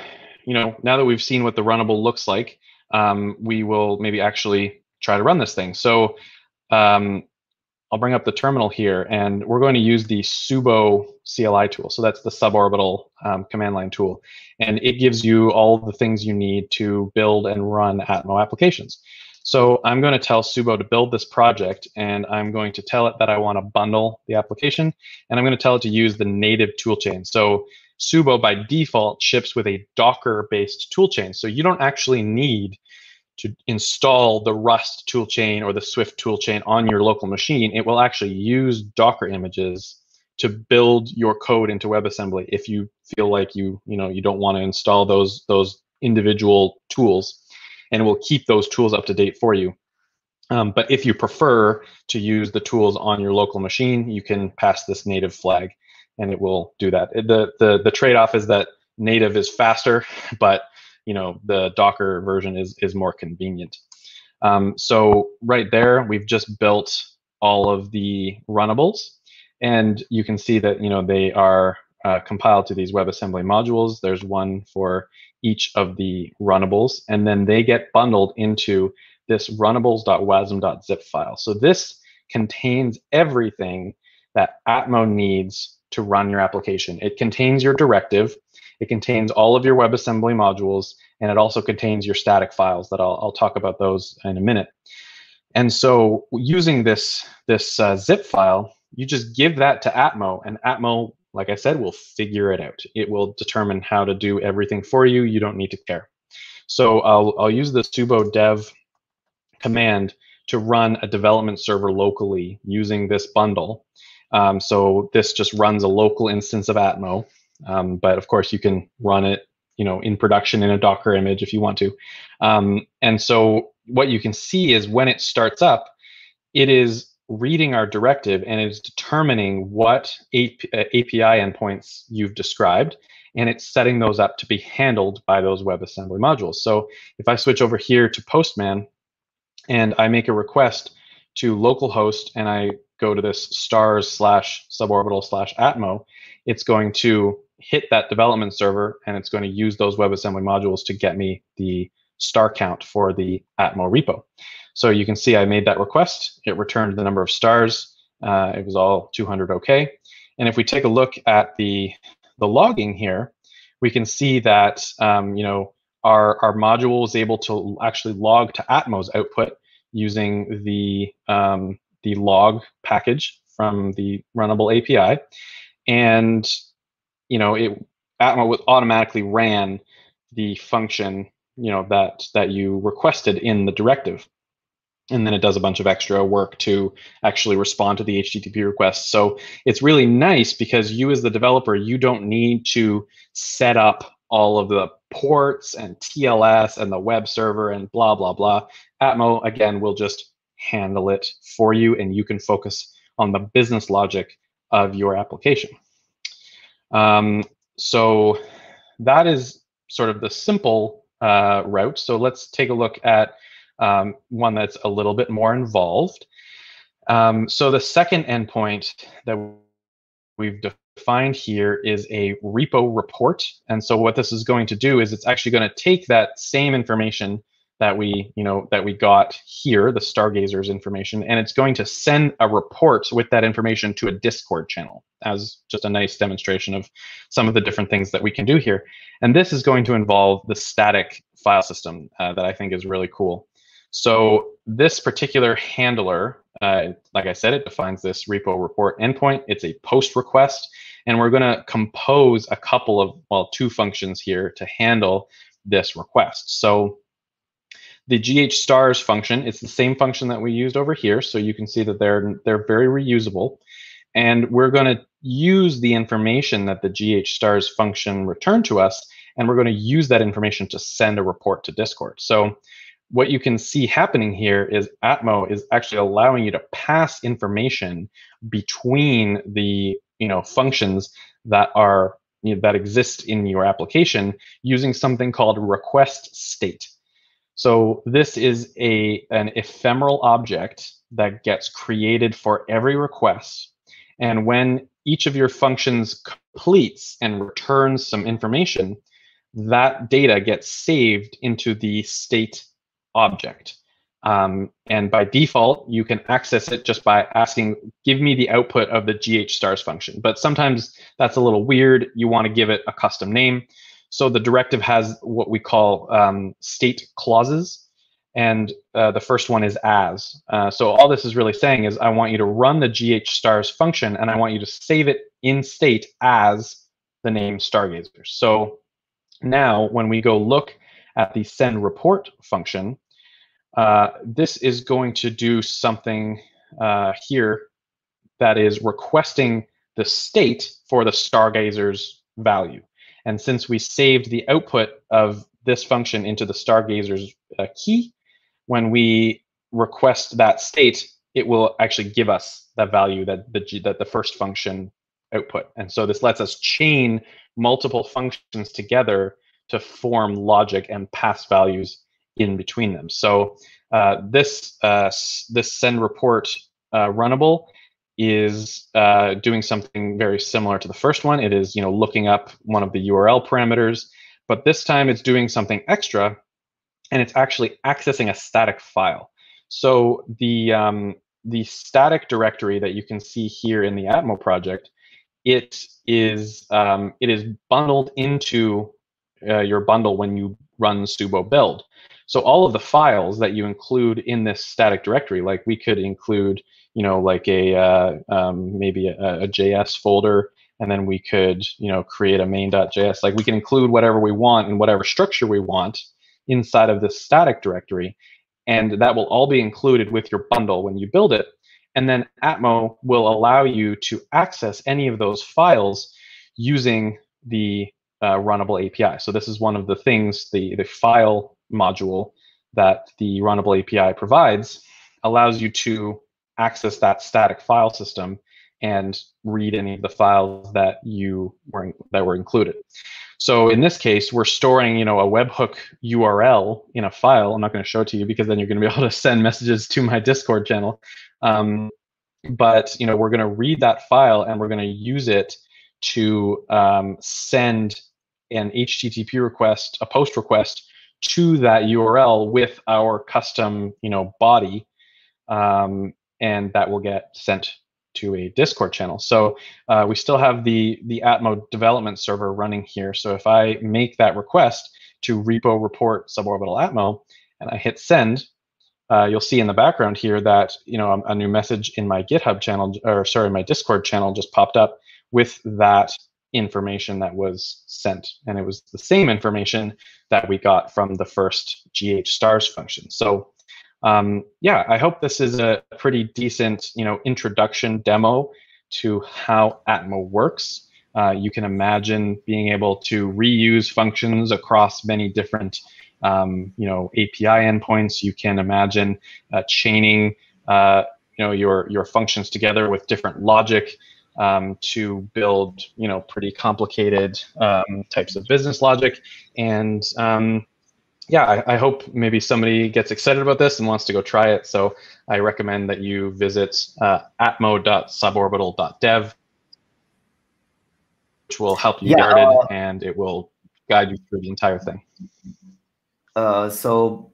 you know, now that we've seen what the runnable looks like, um, we will maybe actually try to run this thing. So um, I'll bring up the terminal here, and we're going to use the Subo C L I tool. So that's the Suborbital um, command line tool. And it gives you all the things you need to build and run Atmo applications. So I'm going to tell Subo to build this project, and I'm going to tell it that I want to bundle the application, and I'm going to tell it to use the native toolchain. So Subo by default ships with a Docker-based toolchain. So you don't actually need to install the Rust toolchain or the Swift toolchain on your local machine. It will actually use Docker images to build your code into WebAssembly if you feel like you, you know, you don't want to install those those individual tools. And we'll keep those tools up to date for you. Um, but if you prefer to use the tools on your local machine, you can pass this native flag, and it will do that. The the, the trade-off is that native is faster, but you know, the Docker version is is more convenient. Um, so right there, we've just built all of the runnables, and you can see that, you know, they are uh, compiled to these WebAssembly modules. There's one for each of the runnables, and then they get bundled into this runnables.wasm.zip file. So this contains everything that Atmo needs to run your application. It contains your directive, it contains all of your WebAssembly modules, and it also contains your static files that I'll, I'll talk about those in a minute. And so using this, this uh, zip file, you just give that to Atmo, and Atmo, like I said, we'll figure it out. It will determine how to do everything for you. You don't need to care. So I'll, I'll use the subo dev command to run a development server locally using this bundle. Um, so this just runs a local instance of Atmo. Um, but of course, you can run it, you know, in production in a Docker image if you want to. Um, and so what you can see is when it starts up, it is reading our directive, and it's determining what A P I endpoints you've described, and it's setting those up to be handled by those WebAssembly modules. So if I switch over here to Postman, and I make a request to localhost, and I go to this stars slash suborbital slash Atmo, it's going to hit that development server, and it's going to use those WebAssembly modules to get me the star count for the Atmo repo. So you can see I made that request. It returned the number of stars. Uh, it was all two hundred OK. And if we take a look at the, the logging here, we can see that um, you know, our, our module is able to actually log to Atmo's output using the, um, the log package from the runnable A P I. And you know, it, Atmo automatically ran the function, you know, that, that you requested in the directive. And then it does a bunch of extra work to actually respond to the H T T P request. So it's really nice because you as the developer, you don't need to set up all of the ports and T L S and the web server and blah, blah, blah. Atmo, again, will just handle it for you, and you can focus on the business logic of your application. Um, so that is sort of the simple uh, route. So let's take a look at Um, one that's a little bit more involved. Um, so the second endpoint that we've defined here is a repo report. And so what this is going to do is it's actually going to take that same information that we, you know, that we got here, the Stargazer's information, and it's going to send a report with that information to a Discord channel as just a nice demonstration of some of the different things that we can do here. And this is going to involve the static file system uh, that I think is really cool. So this particular handler, uh, like I said, it defines this repo report endpoint. It's a post request, and we're going to compose a couple of, well, two functions here to handle this request. So The G H stars function, it's the same function that we used over here. So you can see that they're, they're very reusable. And we're going to use the information that the G H stars function returned to us, and we're going to use that information to send a report to Discord. So what you can see happening here is Atmo is actually allowing you to pass information between the you know functions that are you know, that exist in your application using something called request state. So this is a an ephemeral object that gets created for every request. And when each of your functions completes and returns some information, that data gets saved into the state object. Um, and by default, you can access it just by asking, give me the output of the G H stars function. But sometimes that's a little weird. You want to give it a custom name. So the directive has what we call um, state clauses, and uh, the first one is as. Uh, so all this is really saying is I want you to run the G H stars function, and I want you to save it in state as the name Stargazer. So now when we go look at the send report function, uh, this is going to do something uh, here that is requesting the state for the Stargazer's value. And since we saved the output of this function into the Stargazer's uh, key, when we request that state, it will actually give us that value that the, that the first function output. And so this lets us chain multiple functions together to form logic and pass values in between them. So uh, this, uh, this send report uh, runnable is uh, doing something very similar to the first one. It is, you know, looking up one of the U R L parameters, but this time it's doing something extra, and it's actually accessing a static file. So the um, the static directory that you can see here in the Atmo project, it is um, it is bundled into uh, your bundle when you run subo build. So all of the files that you include in this static directory, like we could include, you know, like a uh, um, maybe a, a J S folder, and then we could, you know, create a main.js. Like we can include whatever we want and whatever structure we want inside of this static directory, and that will all be included with your bundle when you build it. And then Atmo will allow you to access any of those files using the uh, runnable A P I. So this is one of the things, the the file module that the runnable A P I provides allows you to access that static file system and read any of the files that you were that were included. So in this case, we're storing, you know, a webhook U R L in a file. I'm not going to show it to you because then you're going to be able to send messages to my Discord channel. Um, but you know, we're going to read that file and we're going to use it to um, send an H T T P request, a post request, to that U R L with our custom, you know, body, um, and that will get sent to a Discord channel. So uh, we still have the the Atmo development server running here. So if I make that request to repo report suborbital Atmo and I hit send, uh, you'll see in the background here that you know a, a new message in my GitHub channel, or sorry, my Discord channel just popped up with that information that was sent, and it was the same information that we got from the first G H stars function. So um, yeah, I hope this is a pretty decent you know introduction demo to how Atmo works. Uh, you can imagine being able to reuse functions across many different um, you know A P I endpoints. You can imagine uh, chaining uh, you know your your functions together with different logic. Um, to build, you know, pretty complicated um, types of business logic. And um, yeah, I, I hope maybe somebody gets excited about this and wants to go try it. So I recommend that you visit uh, atmo dot suborbital dot dev, which will help you yeah, guard it, uh, and it will guide you through the entire thing. Uh, so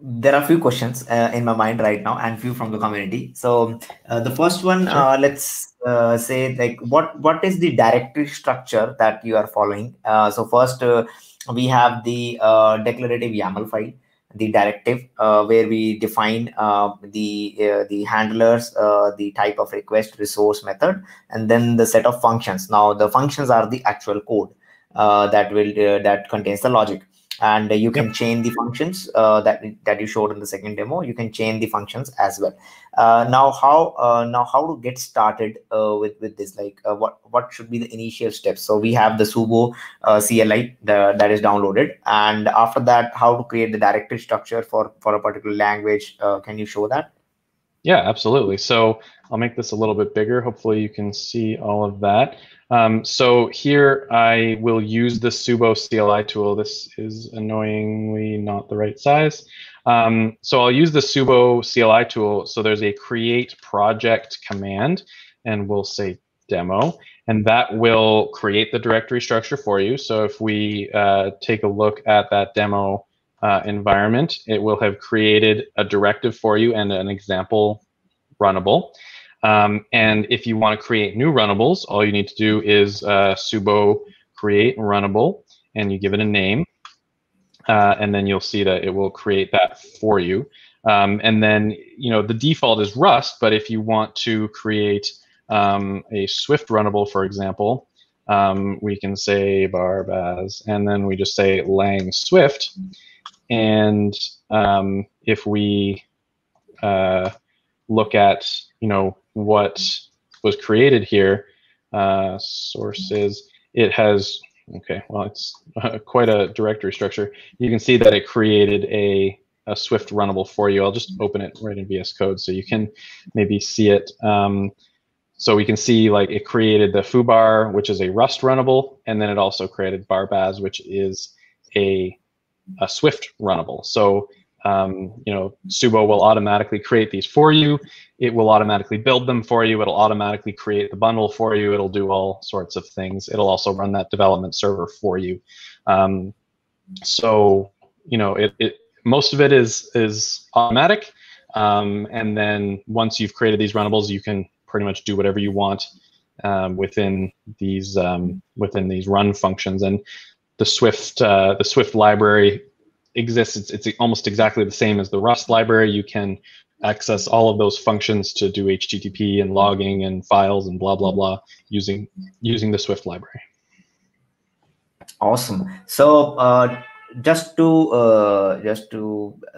there are a few questions uh, in my mind right now, and few from the community. So uh, the first one, sure. uh, let's uh, say like what what is the directory structure that you are following? Uh, so first, uh, we have the uh, declarative YAML file, the directive uh, where we define uh, the uh, the handlers, uh, the type of request, resource method, and then the set of functions. Now the functions are the actual code uh, that will uh, that contains the logic. and you can yep. chain the functions uh, that that you showed in the second demo. You can chain the functions as well. Uh, now, how uh, now how to get started uh, with with this? Like, uh, what what should be the initial steps? So we have the Subo uh, C L I the, that is downloaded, and after that, how to create the directory structure for for a particular language? Uh, can you show that? Yeah, absolutely. So I'll make this a little bit bigger. Hopefully, you can see all of that. Um, so here I will use the Subo C L I tool. This is annoyingly not the right size. Um, so I'll use the Subo C L I tool. So there's a create project command, and we'll say demo, and that will create the directory structure for you. So if we uh, take a look at that demo uh, environment, it will have created a directive for you and an example runnable. Um, and if you want to create new runnables, all you need to do is uh, subo create runnable, and you give it a name, uh, and then you'll see that it will create that for you. Um, and then, you know, the default is Rust, but if you want to create um, a Swift runnable, for example, um, we can say barbaz, and then we just say lang Swift, and um, if we uh, look at, you know, what was created here, uh, sources, it has, okay, well, it's uh, quite a directory structure. You can see that it created a, a Swift runnable for you. I'll just open it right in V S Code so you can maybe see it. Um, so we can see, like, it created the foobar, which is a Rust runnable, and then it also created barbaz, which is a, a Swift runnable. So Um, you know, Subo will automatically create these for you. It will automatically build them for you. It'll automatically create the bundle for you. It'll do all sorts of things. It'll also run that development server for you. Um, so, you know, it, it most of it is is automatic. Um, and then once you've created these runnables, you can pretty much do whatever you want um, within these um, within these run functions. And the Swift uh, the Swift library exists. It's, it's almost exactly the same as the Rust library. You can access all of those functions to do H T T P and logging and files and blah, blah, blah using using the Swift library. Awesome. So uh, just to uh, just to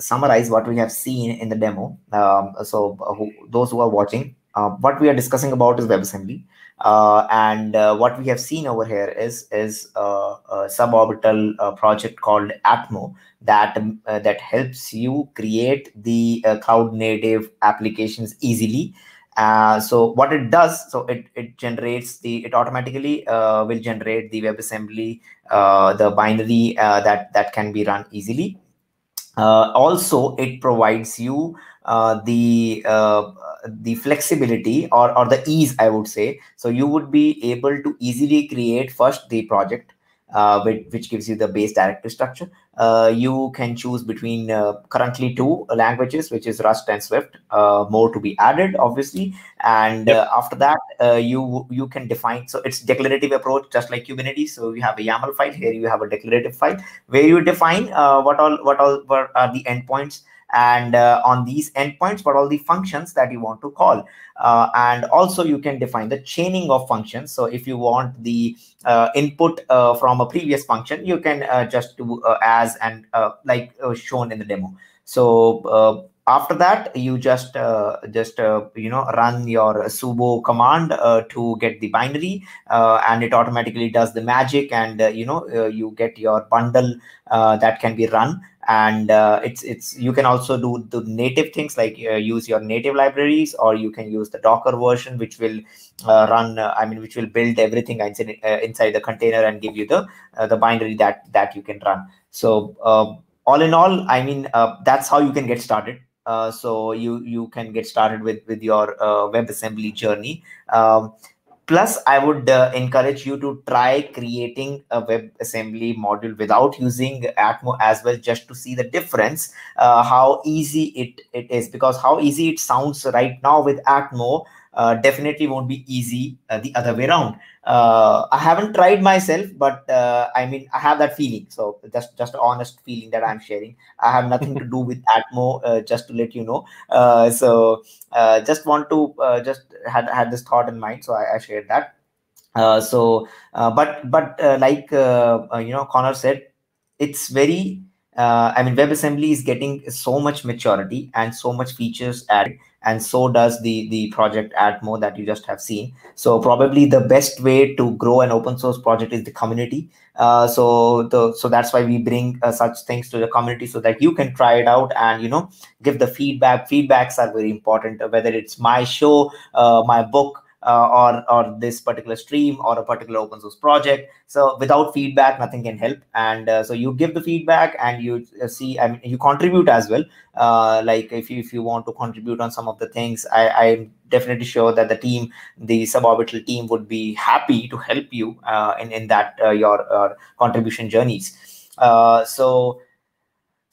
summarize what we have seen in the demo, um, so who, those who are watching, uh, what we are discussing about is WebAssembly. Uh, and uh, what we have seen over here is is uh, a suborbital uh, project called Atmo that uh, that helps you create the uh, cloud native applications easily. Uh, so what it does, so it it generates the it automatically uh, will generate the WebAssembly uh, the binary uh, that that can be run easily. Uh, also, it provides you uh, the uh, the flexibility or, or the ease, I would say. So you would be able to easily create first the project, uh, which, which gives you the base directory structure. Uh, you can choose between uh, currently two languages, which is Rust and Swift, uh, more to be added, obviously. And yep. uh, after that, uh, you you can define, so it's declarative approach, just like Kubernetes. So you have a YAML file, here you have a declarative file, where you define uh, what all what all what are the endpoints, and uh, on these endpoints, what all the functions that you want to call. Uh, and also you can define the chaining of functions. So if you want the uh, input uh, from a previous function, you can uh, just do uh, as and uh, like uh, shown in the demo. So uh, after that, you just uh, just uh, you know run your subo command uh, to get the binary, uh, and it automatically does the magic, and uh, you know uh, you get your bundle uh, that can be run. And uh, it's it's you can also do the native things, like uh, use your native libraries, or you can use the Docker version, which will uh, run. Uh, I mean, which will build everything inside uh, inside the container and give you the uh, the binary that that you can run. So uh, all in all, I mean, uh, that's how you can get started. Uh, so you you can get started with with your uh, WebAssembly journey. Um, Plus, I would uh, encourage you to try creating a WebAssembly module without using Atmo as well, just to see the difference, uh, how easy it, it is. Because how easy it sounds right now with Atmo uh, definitely won't be easy uh, the other way around. Uh, I haven't tried myself, but uh, I mean, I have that feeling. So just just an honest feeling that I'm sharing. I have nothing to do with Atmo, uh, just to let you know. Uh, so uh, just want to uh, just had had this thought in mind, so I, I shared that. Uh, so, uh, but but uh, like uh, uh, you know, Connor said, it's very, uh, I mean, WebAssembly is getting so much maturity and so much features added, and so does the, the project Atmo that you just have seen. So probably the best way to grow an open source project is the community. Uh, so the, so that's why we bring uh, such things to the community so that you can try it out and, you know, give the feedback. Feedbacks are very important, whether it's my show, uh, my book, Uh, or or this particular stream or a particular open source project. So without feedback, nothing can help. And uh, so you give the feedback and you uh, see, I mean, you contribute as well. Uh, like if you if you want to contribute on some of the things, I, I'm definitely sure that the team, the Suborbital team, would be happy to help you uh, in in that uh, your uh, contribution journeys. Uh, so.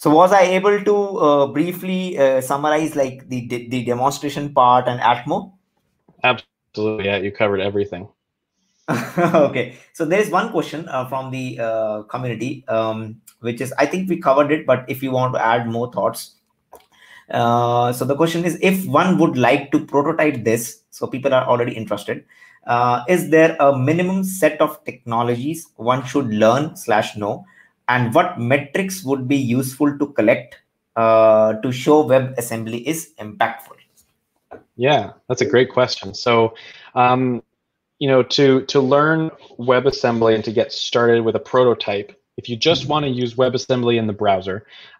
So was I able to uh, briefly uh, summarize like the de the demonstration part and Atmo? Absolutely. Absolutely, yeah, you covered everything. Okay, so there's one question uh, from the uh, community, um, which is, I think we covered it, but if you want to add more thoughts. Uh, so the question is, if one would like to prototype this, so people are already interested, uh, is there a minimum set of technologies one should learn slash know? And what metrics would be useful to collect uh, to show WebAssembly is impactful? Yeah, that's a great question. So, um, you know, to, to learn WebAssembly and to get started with a prototype, if you just want to use WebAssembly in the browser,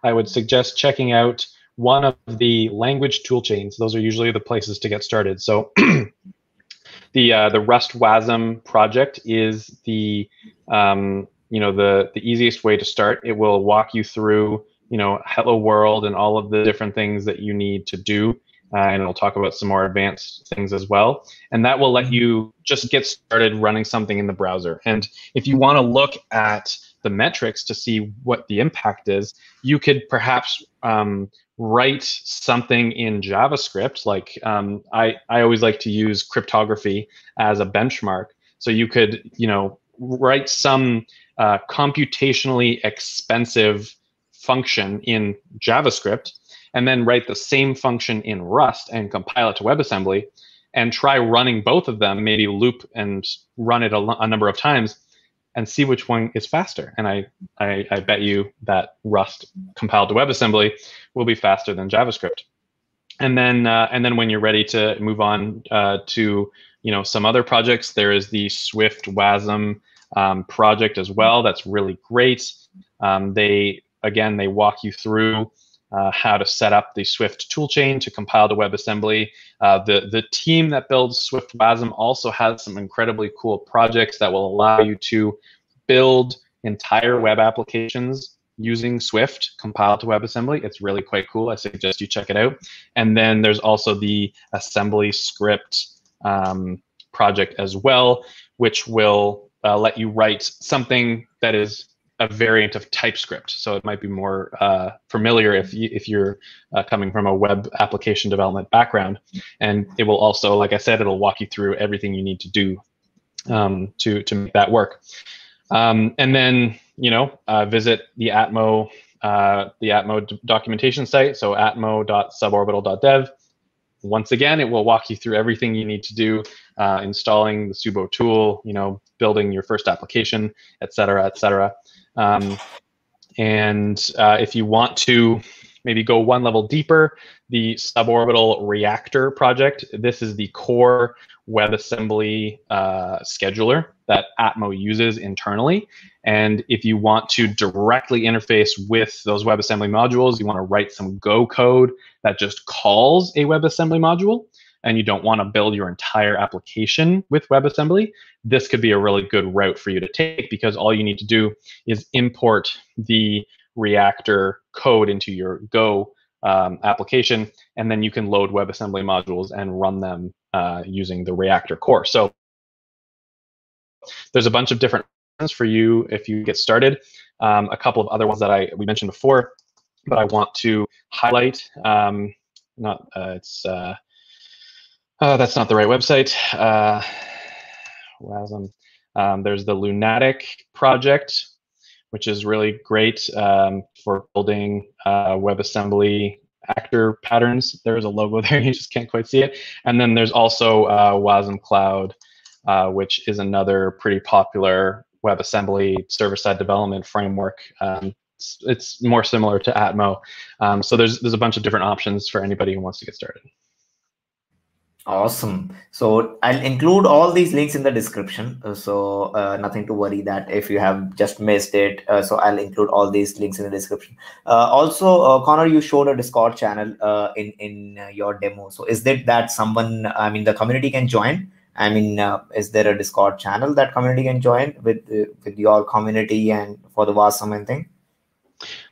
I would suggest checking out one of the language toolchains. Those are usually the places to get started. So the, uh, the Rust WASM project is the, um, you know, the, the easiest way to start. It will walk you through, you know, Hello World and all of the different things that you need to do. Uh, and we'll talk about some more advanced things as well. And that will let you just get started running something in the browser. And if you want to look at the metrics to see what the impact is, you could perhaps um, write something in JavaScript. Like um, I, I always like to use cryptography as a benchmark. So you could, you know, write some uh, computationally expensive function in JavaScript, and then write the same function in Rust and compile it to WebAssembly, and try running both of them, maybe loop and run it a, a number of times, and see which one is faster. And I, I, I bet you that Rust compiled to WebAssembly will be faster than JavaScript. And then, uh, and then when you're ready to move on uh, to, you know, some other projects, there is the SwiftWASM um, project as well. That's really great. Um, they again, they walk you through Uh, how to set up the Swift toolchain to compile to WebAssembly. Uh, the, the team that builds SwiftWASM also has some incredibly cool projects that will allow you to build entire web applications using Swift compiled to WebAssembly. It's really quite cool. I suggest you check it out. And then there's also the AssemblyScript um, project as well, which will uh, let you write something that is a variant of TypeScript, so it might be more uh, familiar if you, if you're uh, coming from a web application development background. And it will also, like I said, it'll walk you through everything you need to do um, to to make that work. Um, and then, you know, uh, visit the Atmo uh, the Atmo documentation site, so atmo dot suborbital dot dev. Once again, it will walk you through everything you need to do, uh, installing the Subo tool, you know, building your first application, et cetera, et cetera. Um, and uh, if you want to maybe go one level deeper, the Suborbital Reactor project, this is the core WebAssembly uh, scheduler that Atmo uses internally. And if you want to directly interface with those WebAssembly modules, you want to write some Go code that just calls a WebAssembly module, and you don't want to build your entire application with WebAssembly, this could be a really good route for you to take, because all you need to do is import the Reactor code into your Go um, application, and then you can load WebAssembly modules and run them uh, using the Reactor core. So there's a bunch of different options for you if you get started. Um, a couple of other ones that I we mentioned before, but I want to highlight. Um, not uh, it's. Uh, Oh, that's not the right website. Uh, Wasm. Um, there's the Lunatic project, which is really great um, for building uh, WebAssembly actor patterns. There's a logo there, you just can't quite see it. And then there's also uh, WasmCloud, uh, which is another pretty popular WebAssembly server-side development framework. Um, it's, it's more similar to Atmo. Um, so there's there's a bunch of different options for anybody who wants to get started. Awesome. So I'll include all these links in the description. So uh, nothing to worry that if you have just missed it. Uh, so I'll include all these links in the description. Uh, also, uh, Connor, you showed a Discord channel uh, in, in uh, your demo. So is it that someone, I mean, the community can join? I mean, uh, is there a Discord channel that community can join with uh, with your community and for the Wasm and thing?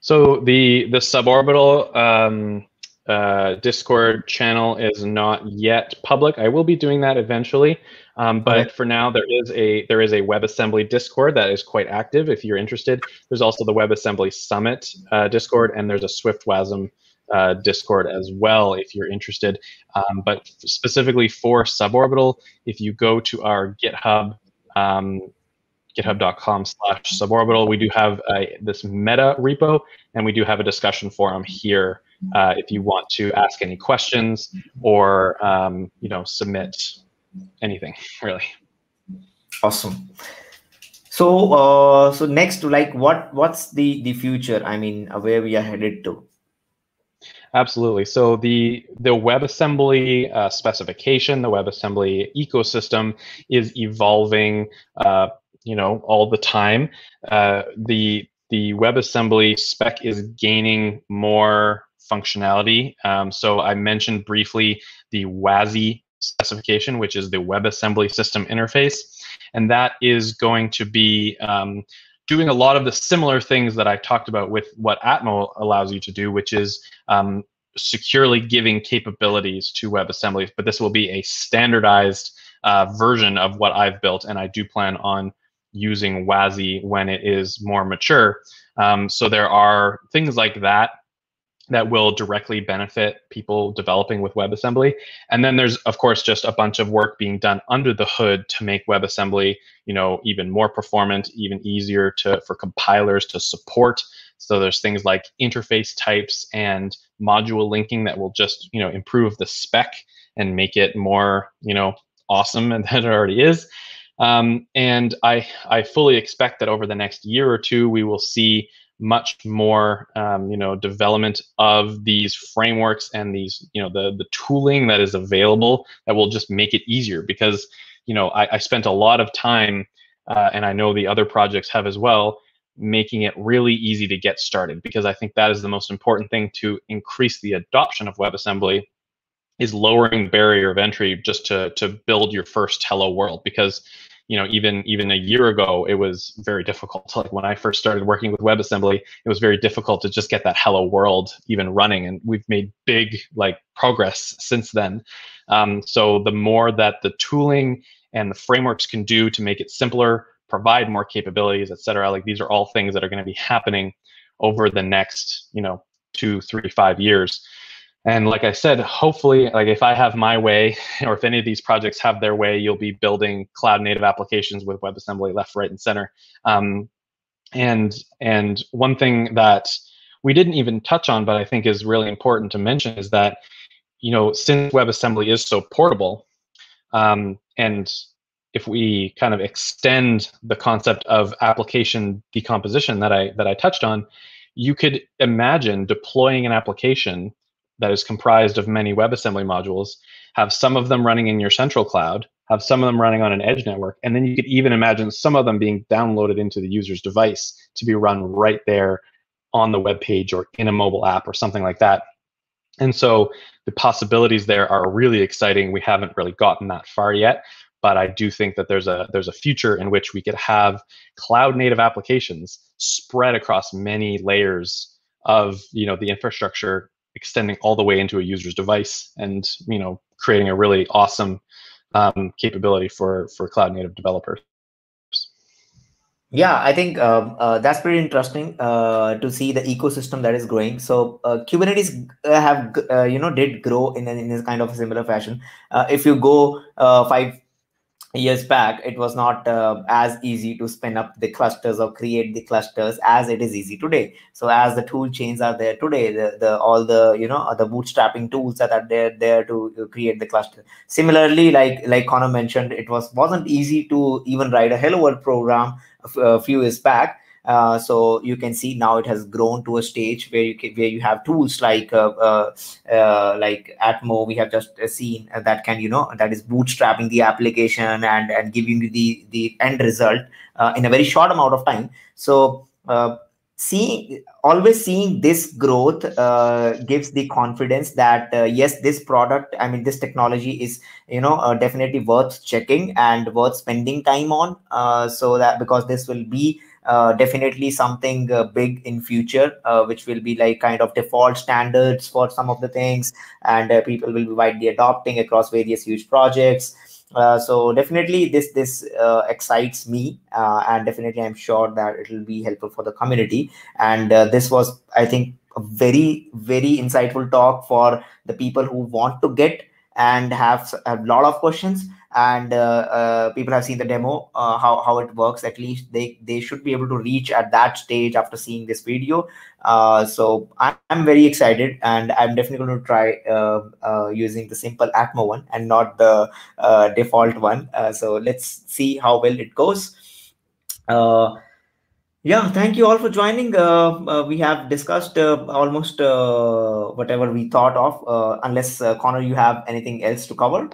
So the, the Suborbital... Um... Uh, Discord channel is not yet public. I will be doing that eventually, um, but okay. for now there is a there is a WebAssembly Discord that is quite active if you're interested. There's also the WebAssembly Summit uh, Discord, and there's a SwiftWASM uh, Discord as well if you're interested. Um, but specifically for Suborbital, if you go to our GitHub, um, github dot com slash Suborbital, we do have uh, this meta repo, and we do have a discussion forum here. Uh, if you want to ask any questions or, um, you know, submit anything, really. Awesome. So, uh, so next, like, what what's the the future? I mean, where we are headed to? Absolutely. So the the WebAssembly uh, specification, the WebAssembly ecosystem, is evolving, uh, you know, all the time. Uh, the the WebAssembly spec is gaining more functionality. Um, so I mentioned briefly the WASI specification, which is the WebAssembly system interface, and that is going to be um, doing a lot of the similar things that I talked about with what Atmo allows you to do, which is um, securely giving capabilities to WebAssembly. But this will be a standardized uh, version of what I've built, and I do plan on using WASI when it is more mature. Um, so there are things like that that will directly benefit people developing with WebAssembly. And then there's, of course, just a bunch of work being done under the hood to make WebAssembly, you know, even more performant, even easier to for compilers to support. So there's things like interface types and module linking that will just, you know, improve the spec and make it more, you know, awesome than it already is. Um, and I, I fully expect that over the next year or two, we will see much more, um, you know, development of these frameworks and these, you know, the the tooling that is available that will just make it easier. Because, you know, I, I spent a lot of time, uh, and I know the other projects have as well, making it really easy to get started. Because I think that is the most important thing to increase the adoption of WebAssembly, is lowering barrier of entry just to to build your first hello world. Because, you know, even even a year ago, it was very difficult. Like when I first started working with WebAssembly, it was very difficult to just get that hello world even running. And we've made big like progress since then. Um, so the more that the tooling and the frameworks can do to make it simpler, provide more capabilities, et cetera, like these are all things that are going to be happening over the next, you know, two, three, five years. And like I said, hopefully, like if I have my way, or if any of these projects have their way, you'll be building cloud-native applications with WebAssembly left, right, and center. Um, and and one thing that we didn't even touch on, but I think is really important to mention, is that, you know, since WebAssembly is so portable, um, and if we kind of extend the concept of application decomposition that I that I touched on, you could imagine deploying an application that is comprised of many WebAssembly modules, have some of them running in your central cloud, have some of them running on an edge network, and then you could even imagine some of them being downloaded into the user's device to be run right there on the web page or in a mobile app or something like that. And so the possibilities there are really exciting. We haven't really gotten that far yet, but I do think that there's a there's a future in which we could have cloud-native applications spread across many layers of, you know, the infrastructure, extending all the way into a user's device, and, you know, creating a really awesome um, capability for for cloud native developers. Yeah, I think uh, uh, that's pretty interesting uh, to see the ecosystem that is growing. So uh, Kubernetes have uh, you know did grow in in this kind of similar fashion. Uh, if you go uh, five years back, it was not uh, as easy to spin up the clusters or create the clusters as it is easy today. So as the tool chains are there today, the, the all the, you know, the bootstrapping tools that are there there to, to create the cluster. Similarly, like like Connor mentioned, it was wasn't easy to even write a hello world program a few years back. Uh, so you can see now it has grown to a stage where you can, where you have tools like uh, uh, uh, like Atmo. We have just seen that can you know that is bootstrapping the application and and giving you the the end result uh, in a very short amount of time. So uh, seeing always seeing this growth uh, gives the confidence that uh, yes, this product, I mean this technology is you know uh, definitely worth checking and worth spending time on. Uh, so that because this will be Uh, definitely something uh, big in future, uh, which will be like kind of default standards for some of the things, and uh, people will be widely adopting across various huge projects. Uh, so definitely this this uh, excites me, uh, and definitely I'm sure that it will be helpful for the community. And uh, this was, I think, a very, very insightful talk for the people who want to get and have a lot of questions. And uh, uh, people have seen the demo, uh, how, how it works. At least they, they should be able to reach at that stage after seeing this video. Uh, so I'm very excited, and I'm definitely going to try uh, uh, using the simple Atmo one and not the uh, default one. Uh, so let's see how well it goes. Uh, yeah, thank you all for joining. Uh, uh, we have discussed uh, almost uh, whatever we thought of, uh, unless uh, Connor, you have anything else to cover?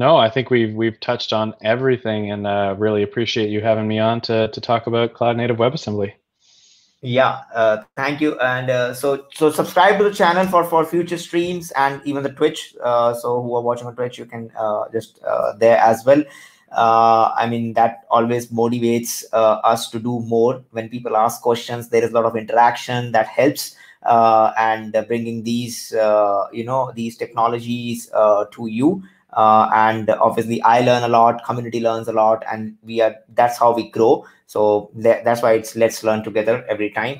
No, I think we've we've touched on everything, and uh, really appreciate you having me on to to talk about Cloud Native WebAssembly. Yeah, uh, thank you, and uh, so so subscribe to the channel for for future streams and even the Twitch. Uh, so who are watching on Twitch, you can uh, just uh, there as well. Uh, I mean that always motivates uh, us to do more. When people ask questions, there is a lot of interaction that helps. Uh, and uh, bringing these uh, you know these technologies uh, to you. Uh, and obviously I learn a lot, community learns a lot, and we are, that's how we grow. So th that's why it's let's learn together every time.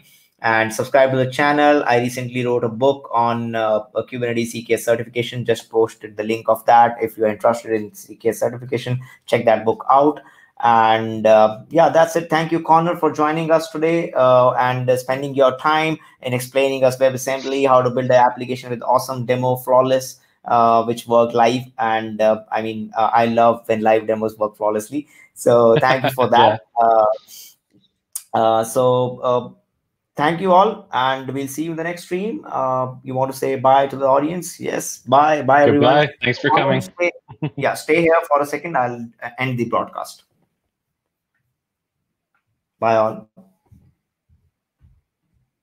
And subscribe to the channel. I recently wrote a book on uh, a Kubernetes C K S certification, just posted the link of that. If you're interested in C K S certification, check that book out. And uh, yeah, that's it. Thank you, Connor, for joining us today uh, and uh, spending your time and explaining us WebAssembly, how to build an application with awesome demo, flawless, Uh, which work live. And uh, I mean, uh, I love when live demos work flawlessly. So thank you for that. yeah. uh, uh, so uh, thank you all, and we'll see you in the next stream. Uh, you want to say bye to the audience? Yes, bye. Bye, Goodbye. Everyone. Thanks for coming. Stay, yeah, stay here for a second. I'll end the broadcast. Bye all.